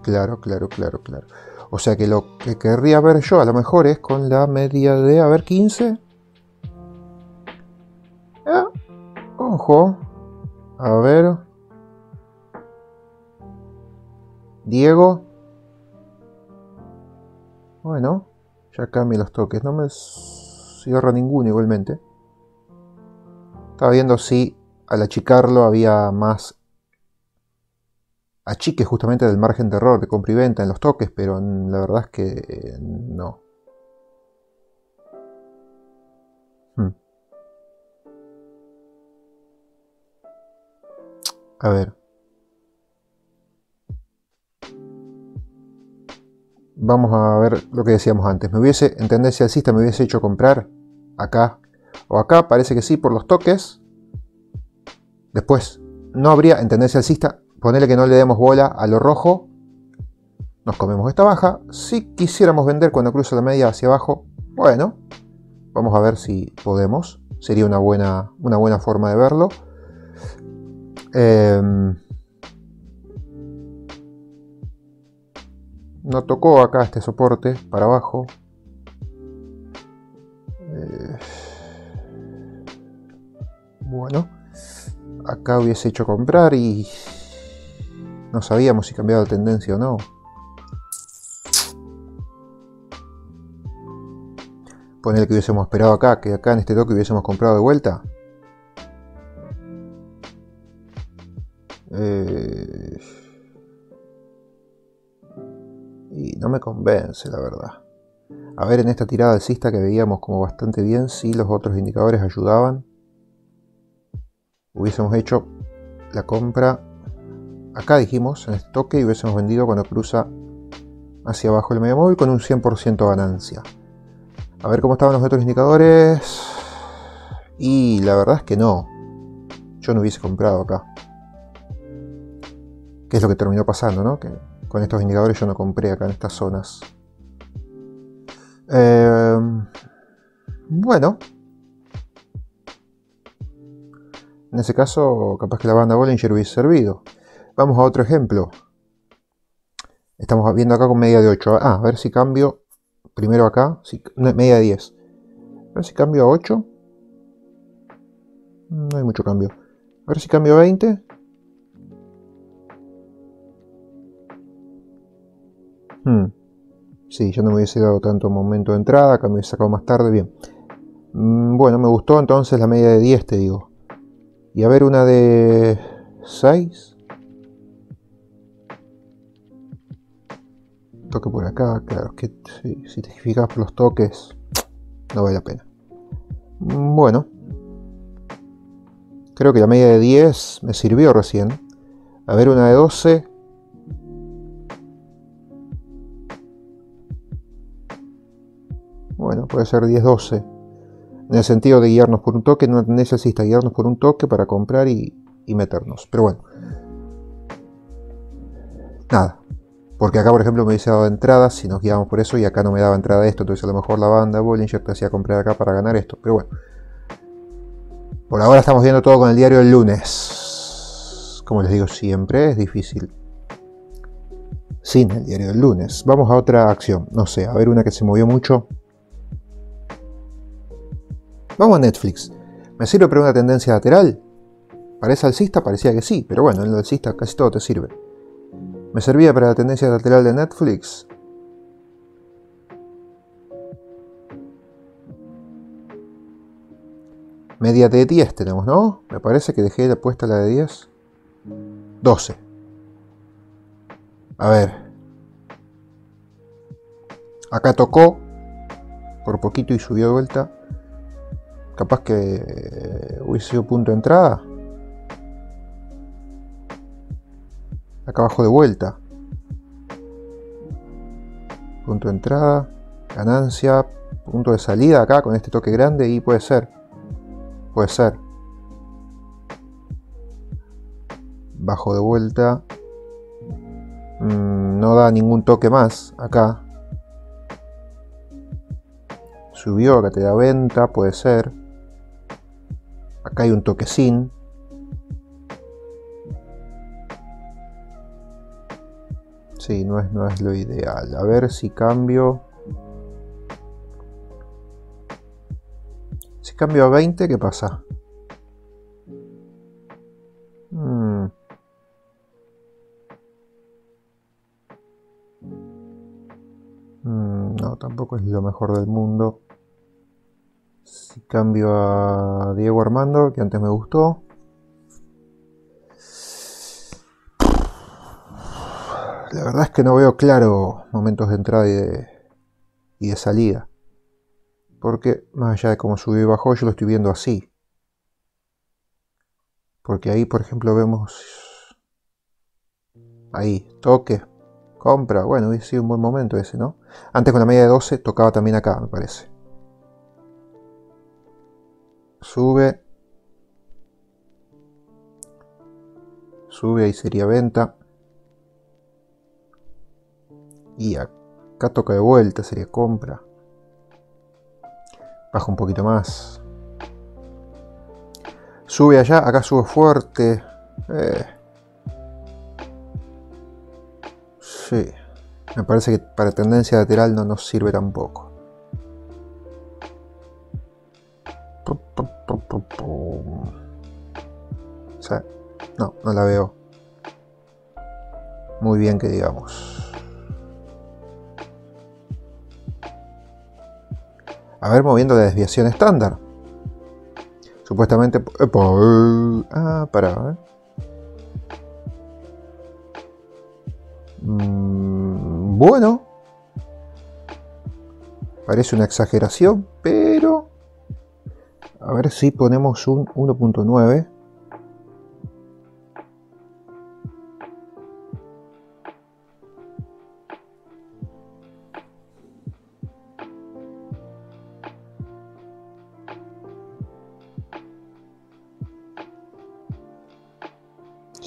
Claro, claro, claro, claro. O sea que lo que querría ver yo a lo mejor es con la media de, a ver, 15. Ojo, a ver, Diego, bueno, ya cambié los toques, no me cierra ninguno igualmente. Estaba viendo si al achicarlo había más achique justamente del margen de error de compra y venta en los toques, pero la verdad es que no. A ver. Vamos a ver lo que decíamos antes. En tendencia alcista me hubiese hecho comprar acá o acá. Parece que sí, por los toques. Después no habría en tendencia alcista. Ponele que no le demos bola a lo rojo. Nos comemos esta baja. Si quisiéramos vender cuando cruza la media hacia abajo, bueno. Vamos a ver si podemos. Sería una buena forma de verlo. No tocó acá este soporte para abajo. Bueno, acá hubiese hecho comprar y no sabíamos si cambiaba la tendencia o no. Poner que hubiésemos esperado acá, que acá en este toque hubiésemos comprado de vuelta. Y no me convence, la verdad. A ver, en esta tirada alcista que veíamos como bastante bien, si los otros indicadores ayudaban, hubiésemos hecho la compra acá, dijimos, en este toque, y hubiésemos vendido cuando cruza hacia abajo el medio móvil con un 100% ganancia. A ver cómo estaban los otros indicadores. Y la verdad es que no, yo no hubiese comprado acá. Que es lo que terminó pasando, ¿no? Que con estos indicadores yo no compré acá en estas zonas. Bueno. En ese caso, capaz que la banda Bollinger hubiese servido. Vamos a otro ejemplo. Estamos viendo acá con media de 8. Ah, a ver si cambio primero acá. Si, no, media de 10. A ver si cambio a 8. No hay mucho cambio. A ver si cambio a 20. Sí, yo no me hubiese dado tanto momento de entrada. Acá me hubiese sacado más tarde. Bien. Bueno, me gustó entonces la media de 10, te digo. Y a ver una de 6. Toque por acá, claro, que si te fijas por los toques no vale la pena. Bueno, creo que la media de 10 me sirvió recién. A ver una de 12. Bueno, puede ser 10-12. En el sentido de guiarnos por un toque, no necesita guiarnos por un toque para comprar y meternos. Pero bueno. Nada. Porque acá, por ejemplo, me hubiese dado entrada si nos guiábamos por eso, y acá no me daba entrada esto. Entonces, a lo mejor la banda Bollinger te hacía comprar acá para ganar esto. Pero bueno. Por ahora estamos viendo todo con el diario el lunes. Como les digo siempre, es difícil sin el diario del lunes. Vamos a otra acción. No sé, a ver una que se movió mucho. Vamos a Netflix. ¿Me sirve para una tendencia lateral? ¿Parece alcista? Parecía que sí. Pero bueno, en el alcista casi todo te sirve. ¿Me servía para la tendencia lateral de Netflix? Media de 10 tenemos, ¿no? Me parece que dejé puesta la de 10. 12. A ver. Acá tocó. Por poquito y subió de vuelta. Capaz que hubiese sido punto de entrada. Acá abajo de vuelta, punto de entrada, ganancia, punto de salida acá con este toque grande, y puede ser bajo de vuelta. No da ningún toque más acá, subió, acá te da venta, puede ser, acá hay un toquecín. Sí, no es lo ideal. A ver si cambio. Si cambio a 20, ¿qué pasa? No, tampoco es lo mejor del mundo. Si cambio a Diego Armando, que antes me gustó. La verdad es que no veo claro momentos de entrada y de salida. Porque más allá de cómo subió y bajó, yo lo estoy viendo así. Porque ahí, por ejemplo, vemos... Ahí, toque, compra. Bueno, hubiese sido un buen momento ese, ¿no? Antes con la media de 12 tocaba también acá, me parece. Sube. Sube, ahí sería venta. Y acá toca de vuelta, sería compra. Baja un poquito más. Sube allá, acá sube fuerte. Sí. Me parece que para tendencia lateral no nos sirve tampoco. O sea, no la veo muy bien que digamos. A ver, moviendo la desviación estándar. Supuestamente... pará. Bueno. Parece una exageración, pero... A ver si ponemos un 1.9.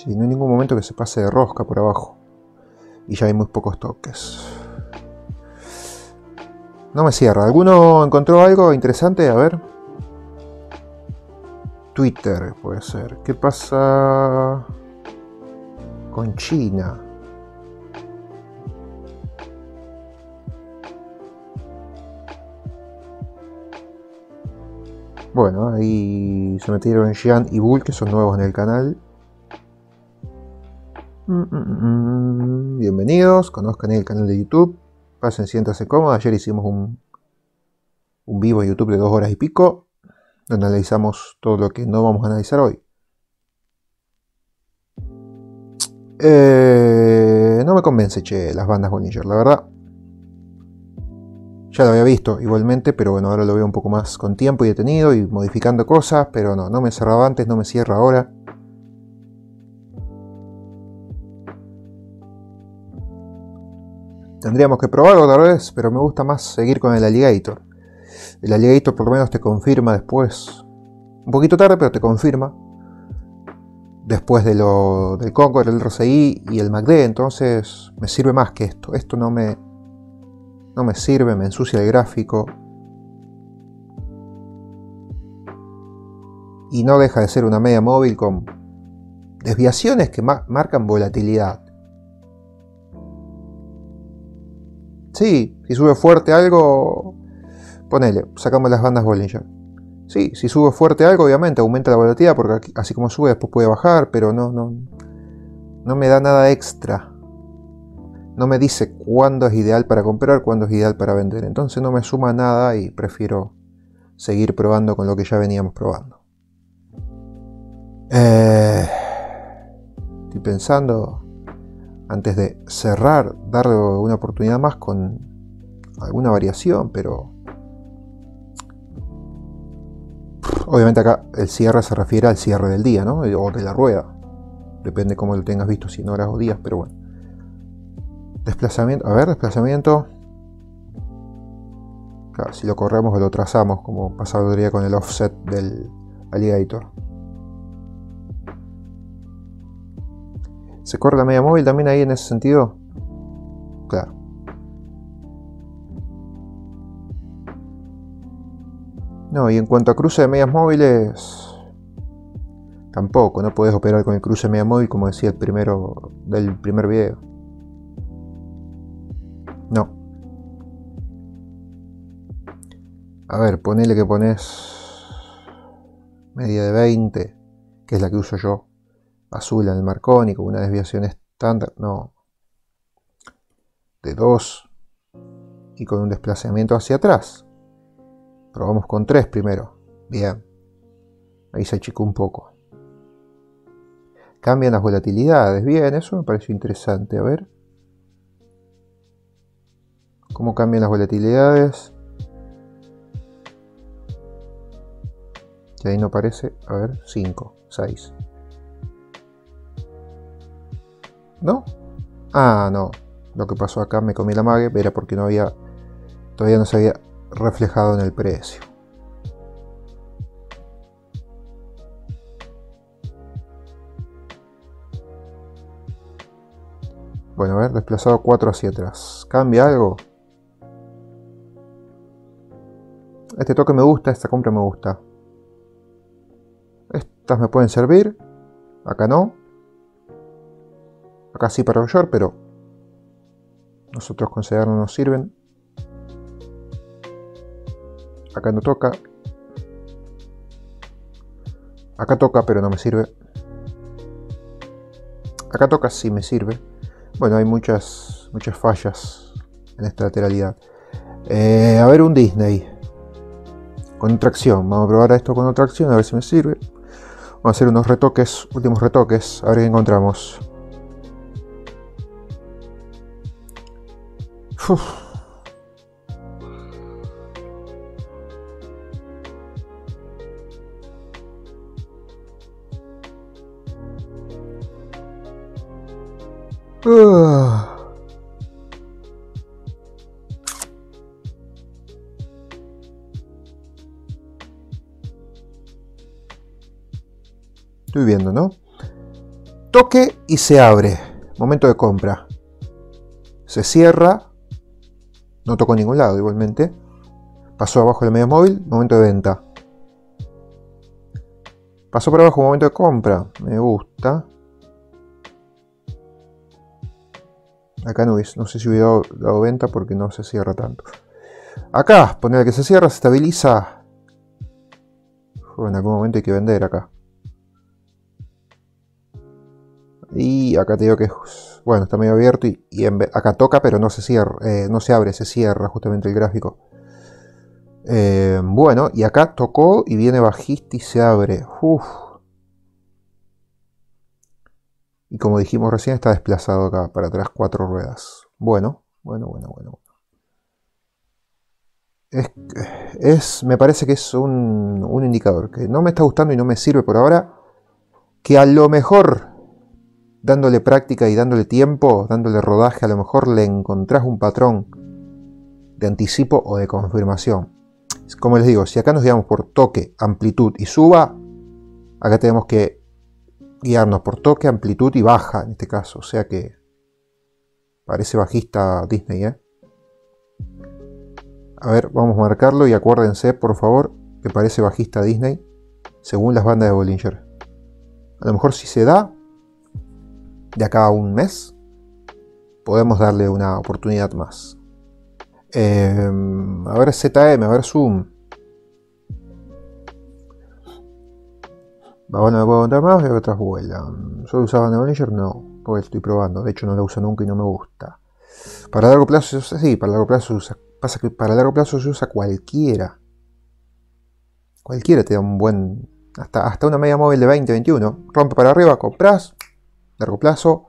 Y no hay ningún momento que se pase de rosca por abajo. Y ya hay muy pocos toques. No me cierra. ¿Alguno encontró algo interesante? A ver. Twitter puede ser. ¿Qué pasa? con China. Bueno, ahí se metieron Jean y Bull, que son nuevos en el canal. Bienvenidos, conozcan el canal de YouTube. Pasen, siéntanse cómodos. Ayer hicimos un vivo en YouTube de 2 horas y pico, donde analizamos todo lo que no vamos a analizar hoy. No me convence, che, las bandas Bollinger, la verdad. Ya lo había visto igualmente, pero bueno, ahora lo veo un poco más con tiempo y detenido y modificando cosas, pero no me cerraba antes, no me cierra ahora. Tendríamos que probarlo otra vez, pero me gusta más seguir con el Alligator. El Alligator por lo menos te confirma después, un poquito tarde, pero te confirma después de lo del Concord, el RSI y el MACD, entonces me sirve más que esto. Esto no me sirve, me ensucia el gráfico. Y no deja de ser una media móvil con desviaciones que marcan volatilidad. Sí, si sube fuerte algo, ponele, sacamos las bandas Bollinger. Sí, si sube fuerte algo, obviamente aumenta la volatilidad, porque aquí, así como sube, después puede bajar, pero no me da nada extra. No me dice cuándo es ideal para comprar, cuándo es ideal para vender. Entonces no me suma nada y prefiero seguir probando con lo que ya veníamos probando. Estoy pensando, antes de cerrar, darle una oportunidad más con alguna variación, pero... Obviamente acá el cierre se refiere al cierre del día, ¿no? O de la rueda. Depende cómo lo tengas visto, si en horas o días, pero bueno. Desplazamiento, a ver, desplazamiento. Claro, si lo corremos o lo trazamos, como pasado día con el offset del Alligator. ¿Se corre la media móvil también ahí en ese sentido? Claro. No, y en cuanto a cruce de medias móviles, tampoco, no puedes operar con el cruce de media móvil, como decía el primero del primer video. No. A ver, ponele que pones media de 20, que es la que uso yo, azul en el Marconi, con una desviación estándar, no, de 2 y con un desplazamiento hacia atrás. Probamos con 3 primero. Bien. Ahí se achicó un poco. Cambian las volatilidades. Bien, eso me pareció interesante. A ver. ¿Cómo cambian las volatilidades? Que ahí no aparece. A ver. 5, 6. ¿No? Ah, no. Lo que pasó acá, me comí la mague. Era porque no había... Todavía no se había reflejado en el precio. Bueno, a ver, desplazado 4 hacia atrás. ¿Cambia algo? Este toque me gusta, esta compra me gusta. Estas me pueden servir. Acá no. Acá sí para New York, pero nosotros con CEDEAR no nos sirven. Acá no toca. Acá toca, pero no me sirve. Acá toca, sí me sirve. Bueno, hay muchas fallas en esta lateralidad. A ver, un Disney. Con tracción. Vamos a probar esto con tracción, a ver si me sirve. Vamos a hacer unos retoques, últimos retoques. A ver qué encontramos. Uf. Estoy viendo, ¿no? Toque y se abre. Momento de compra. Se cierra. No tocó ningún lado igualmente. Pasó abajo de la media móvil. Momento de venta. Pasó por abajo. Momento de compra. Me gusta. Acá no, no sé si hubiera dado venta porque no se cierra tanto. Acá, poner que se cierra, se estabiliza. Joder, en algún momento hay que vender acá. Y acá te digo que, bueno, está medio abierto y acá toca, pero no se cierra, no se abre, se cierra justamente el gráfico. Bueno, y acá tocó y viene bajista y se abre. Uf. Y como dijimos recién, está desplazado acá para atrás 4 ruedas. Bueno. Me parece que es un indicador que no me está gustando y no me sirve por ahora. Que a lo mejor, dándole práctica y dándole tiempo, dándole rodaje, a lo mejor le encontrás un patrón de anticipo o de confirmación. Como les digo, si acá nos guiamos por toque, amplitud y suba, acá tenemos que guiarnos por toque, amplitud y baja en este caso. O sea que parece bajista Disney, ¿eh? A ver, vamos a marcarlo y acuérdense, por favor, que parece bajista Disney según las bandas de Bollinger. A lo mejor si se da de acá a un mes, podemos darle una oportunidad más. A ver ZM, a ver Zoom. Bueno, me puedo contar más y otras vuelan. ¿Solo usaba banda Bollinger? No, porque estoy probando. De hecho no la uso nunca y no me gusta. Para largo plazo se usa, sí, para largo plazo se usa. Pasa que para largo plazo se usa cualquiera. Cualquiera te da un buen... Hasta una media móvil de 20, 21. Rompe para arriba, compras. Largo plazo.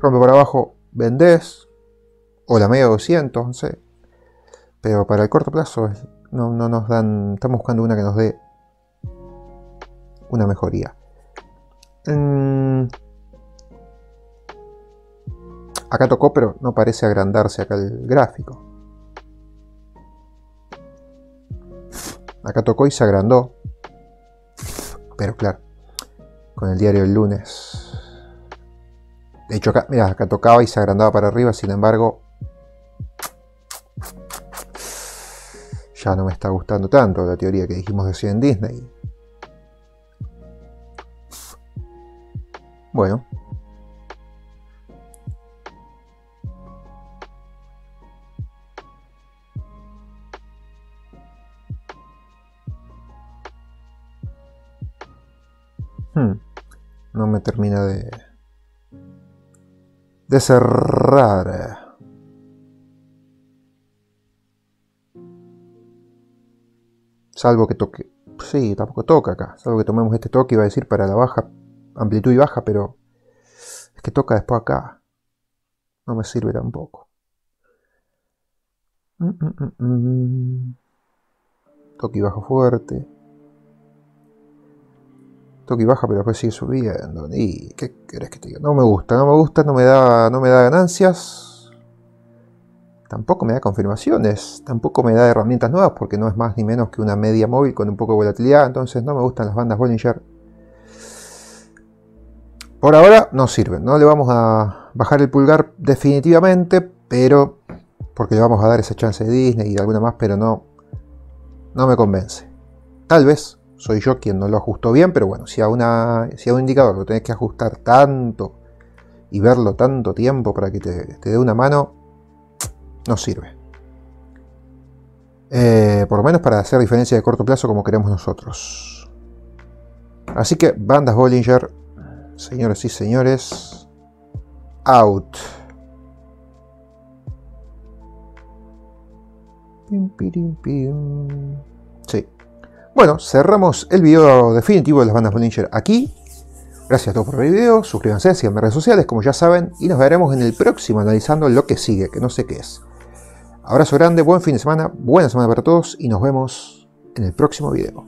Rompe para abajo, vendés. O la media de 200, no sé. Pero para el corto plazo no nos dan... Estamos buscando una que nos dé una mejoría. Acá tocó, pero no parece agrandarse acá el gráfico. Acá tocó y se agrandó. Pero claro, con el diario del lunes. De hecho acá, mirá, acá tocaba y se agrandaba para arriba. Sin embargo, ya no me está gustando tanto la teoría que dijimos de Xian en Disney. Bueno. No me termina de cerrar. Salvo que toque... Sí, tampoco toca acá. Salvo que tomemos este toque, iba a decir para la baja, amplitud y baja, pero es que toca después acá. No me sirve tampoco. Toque y baja fuerte. Toque y baja, pero después sigue subiendo. ¿Y qué querés que te diga? No me gusta, no me da ganancias. Tampoco me da confirmaciones, tampoco me da herramientas nuevas, porque no es más ni menos que una media móvil con un poco de volatilidad. Entonces no me gustan las bandas Bollinger. Por ahora no sirven, no le vamos a bajar el pulgar definitivamente, pero porque le vamos a dar esa chance de Disney y de alguna más, pero no me convence. Tal vez soy yo quien no lo ajustó bien, pero bueno, si a un indicador lo tenés que ajustar tanto y verlo tanto tiempo para que te dé una mano, no sirve. Por lo menos para hacer diferencia de corto plazo como queremos nosotros. Así que bandas Bollinger, señores y señores, out. Pim, pirim, pim. Sí. Bueno, cerramos el video definitivo de las bandas Bollinger aquí. Gracias a todos por ver el video, suscríbanse, síganme en redes sociales como ya saben y nos veremos en el próximo analizando lo que sigue, que no sé qué es. Abrazo grande, buen fin de semana, buena semana para todos y nos vemos en el próximo video.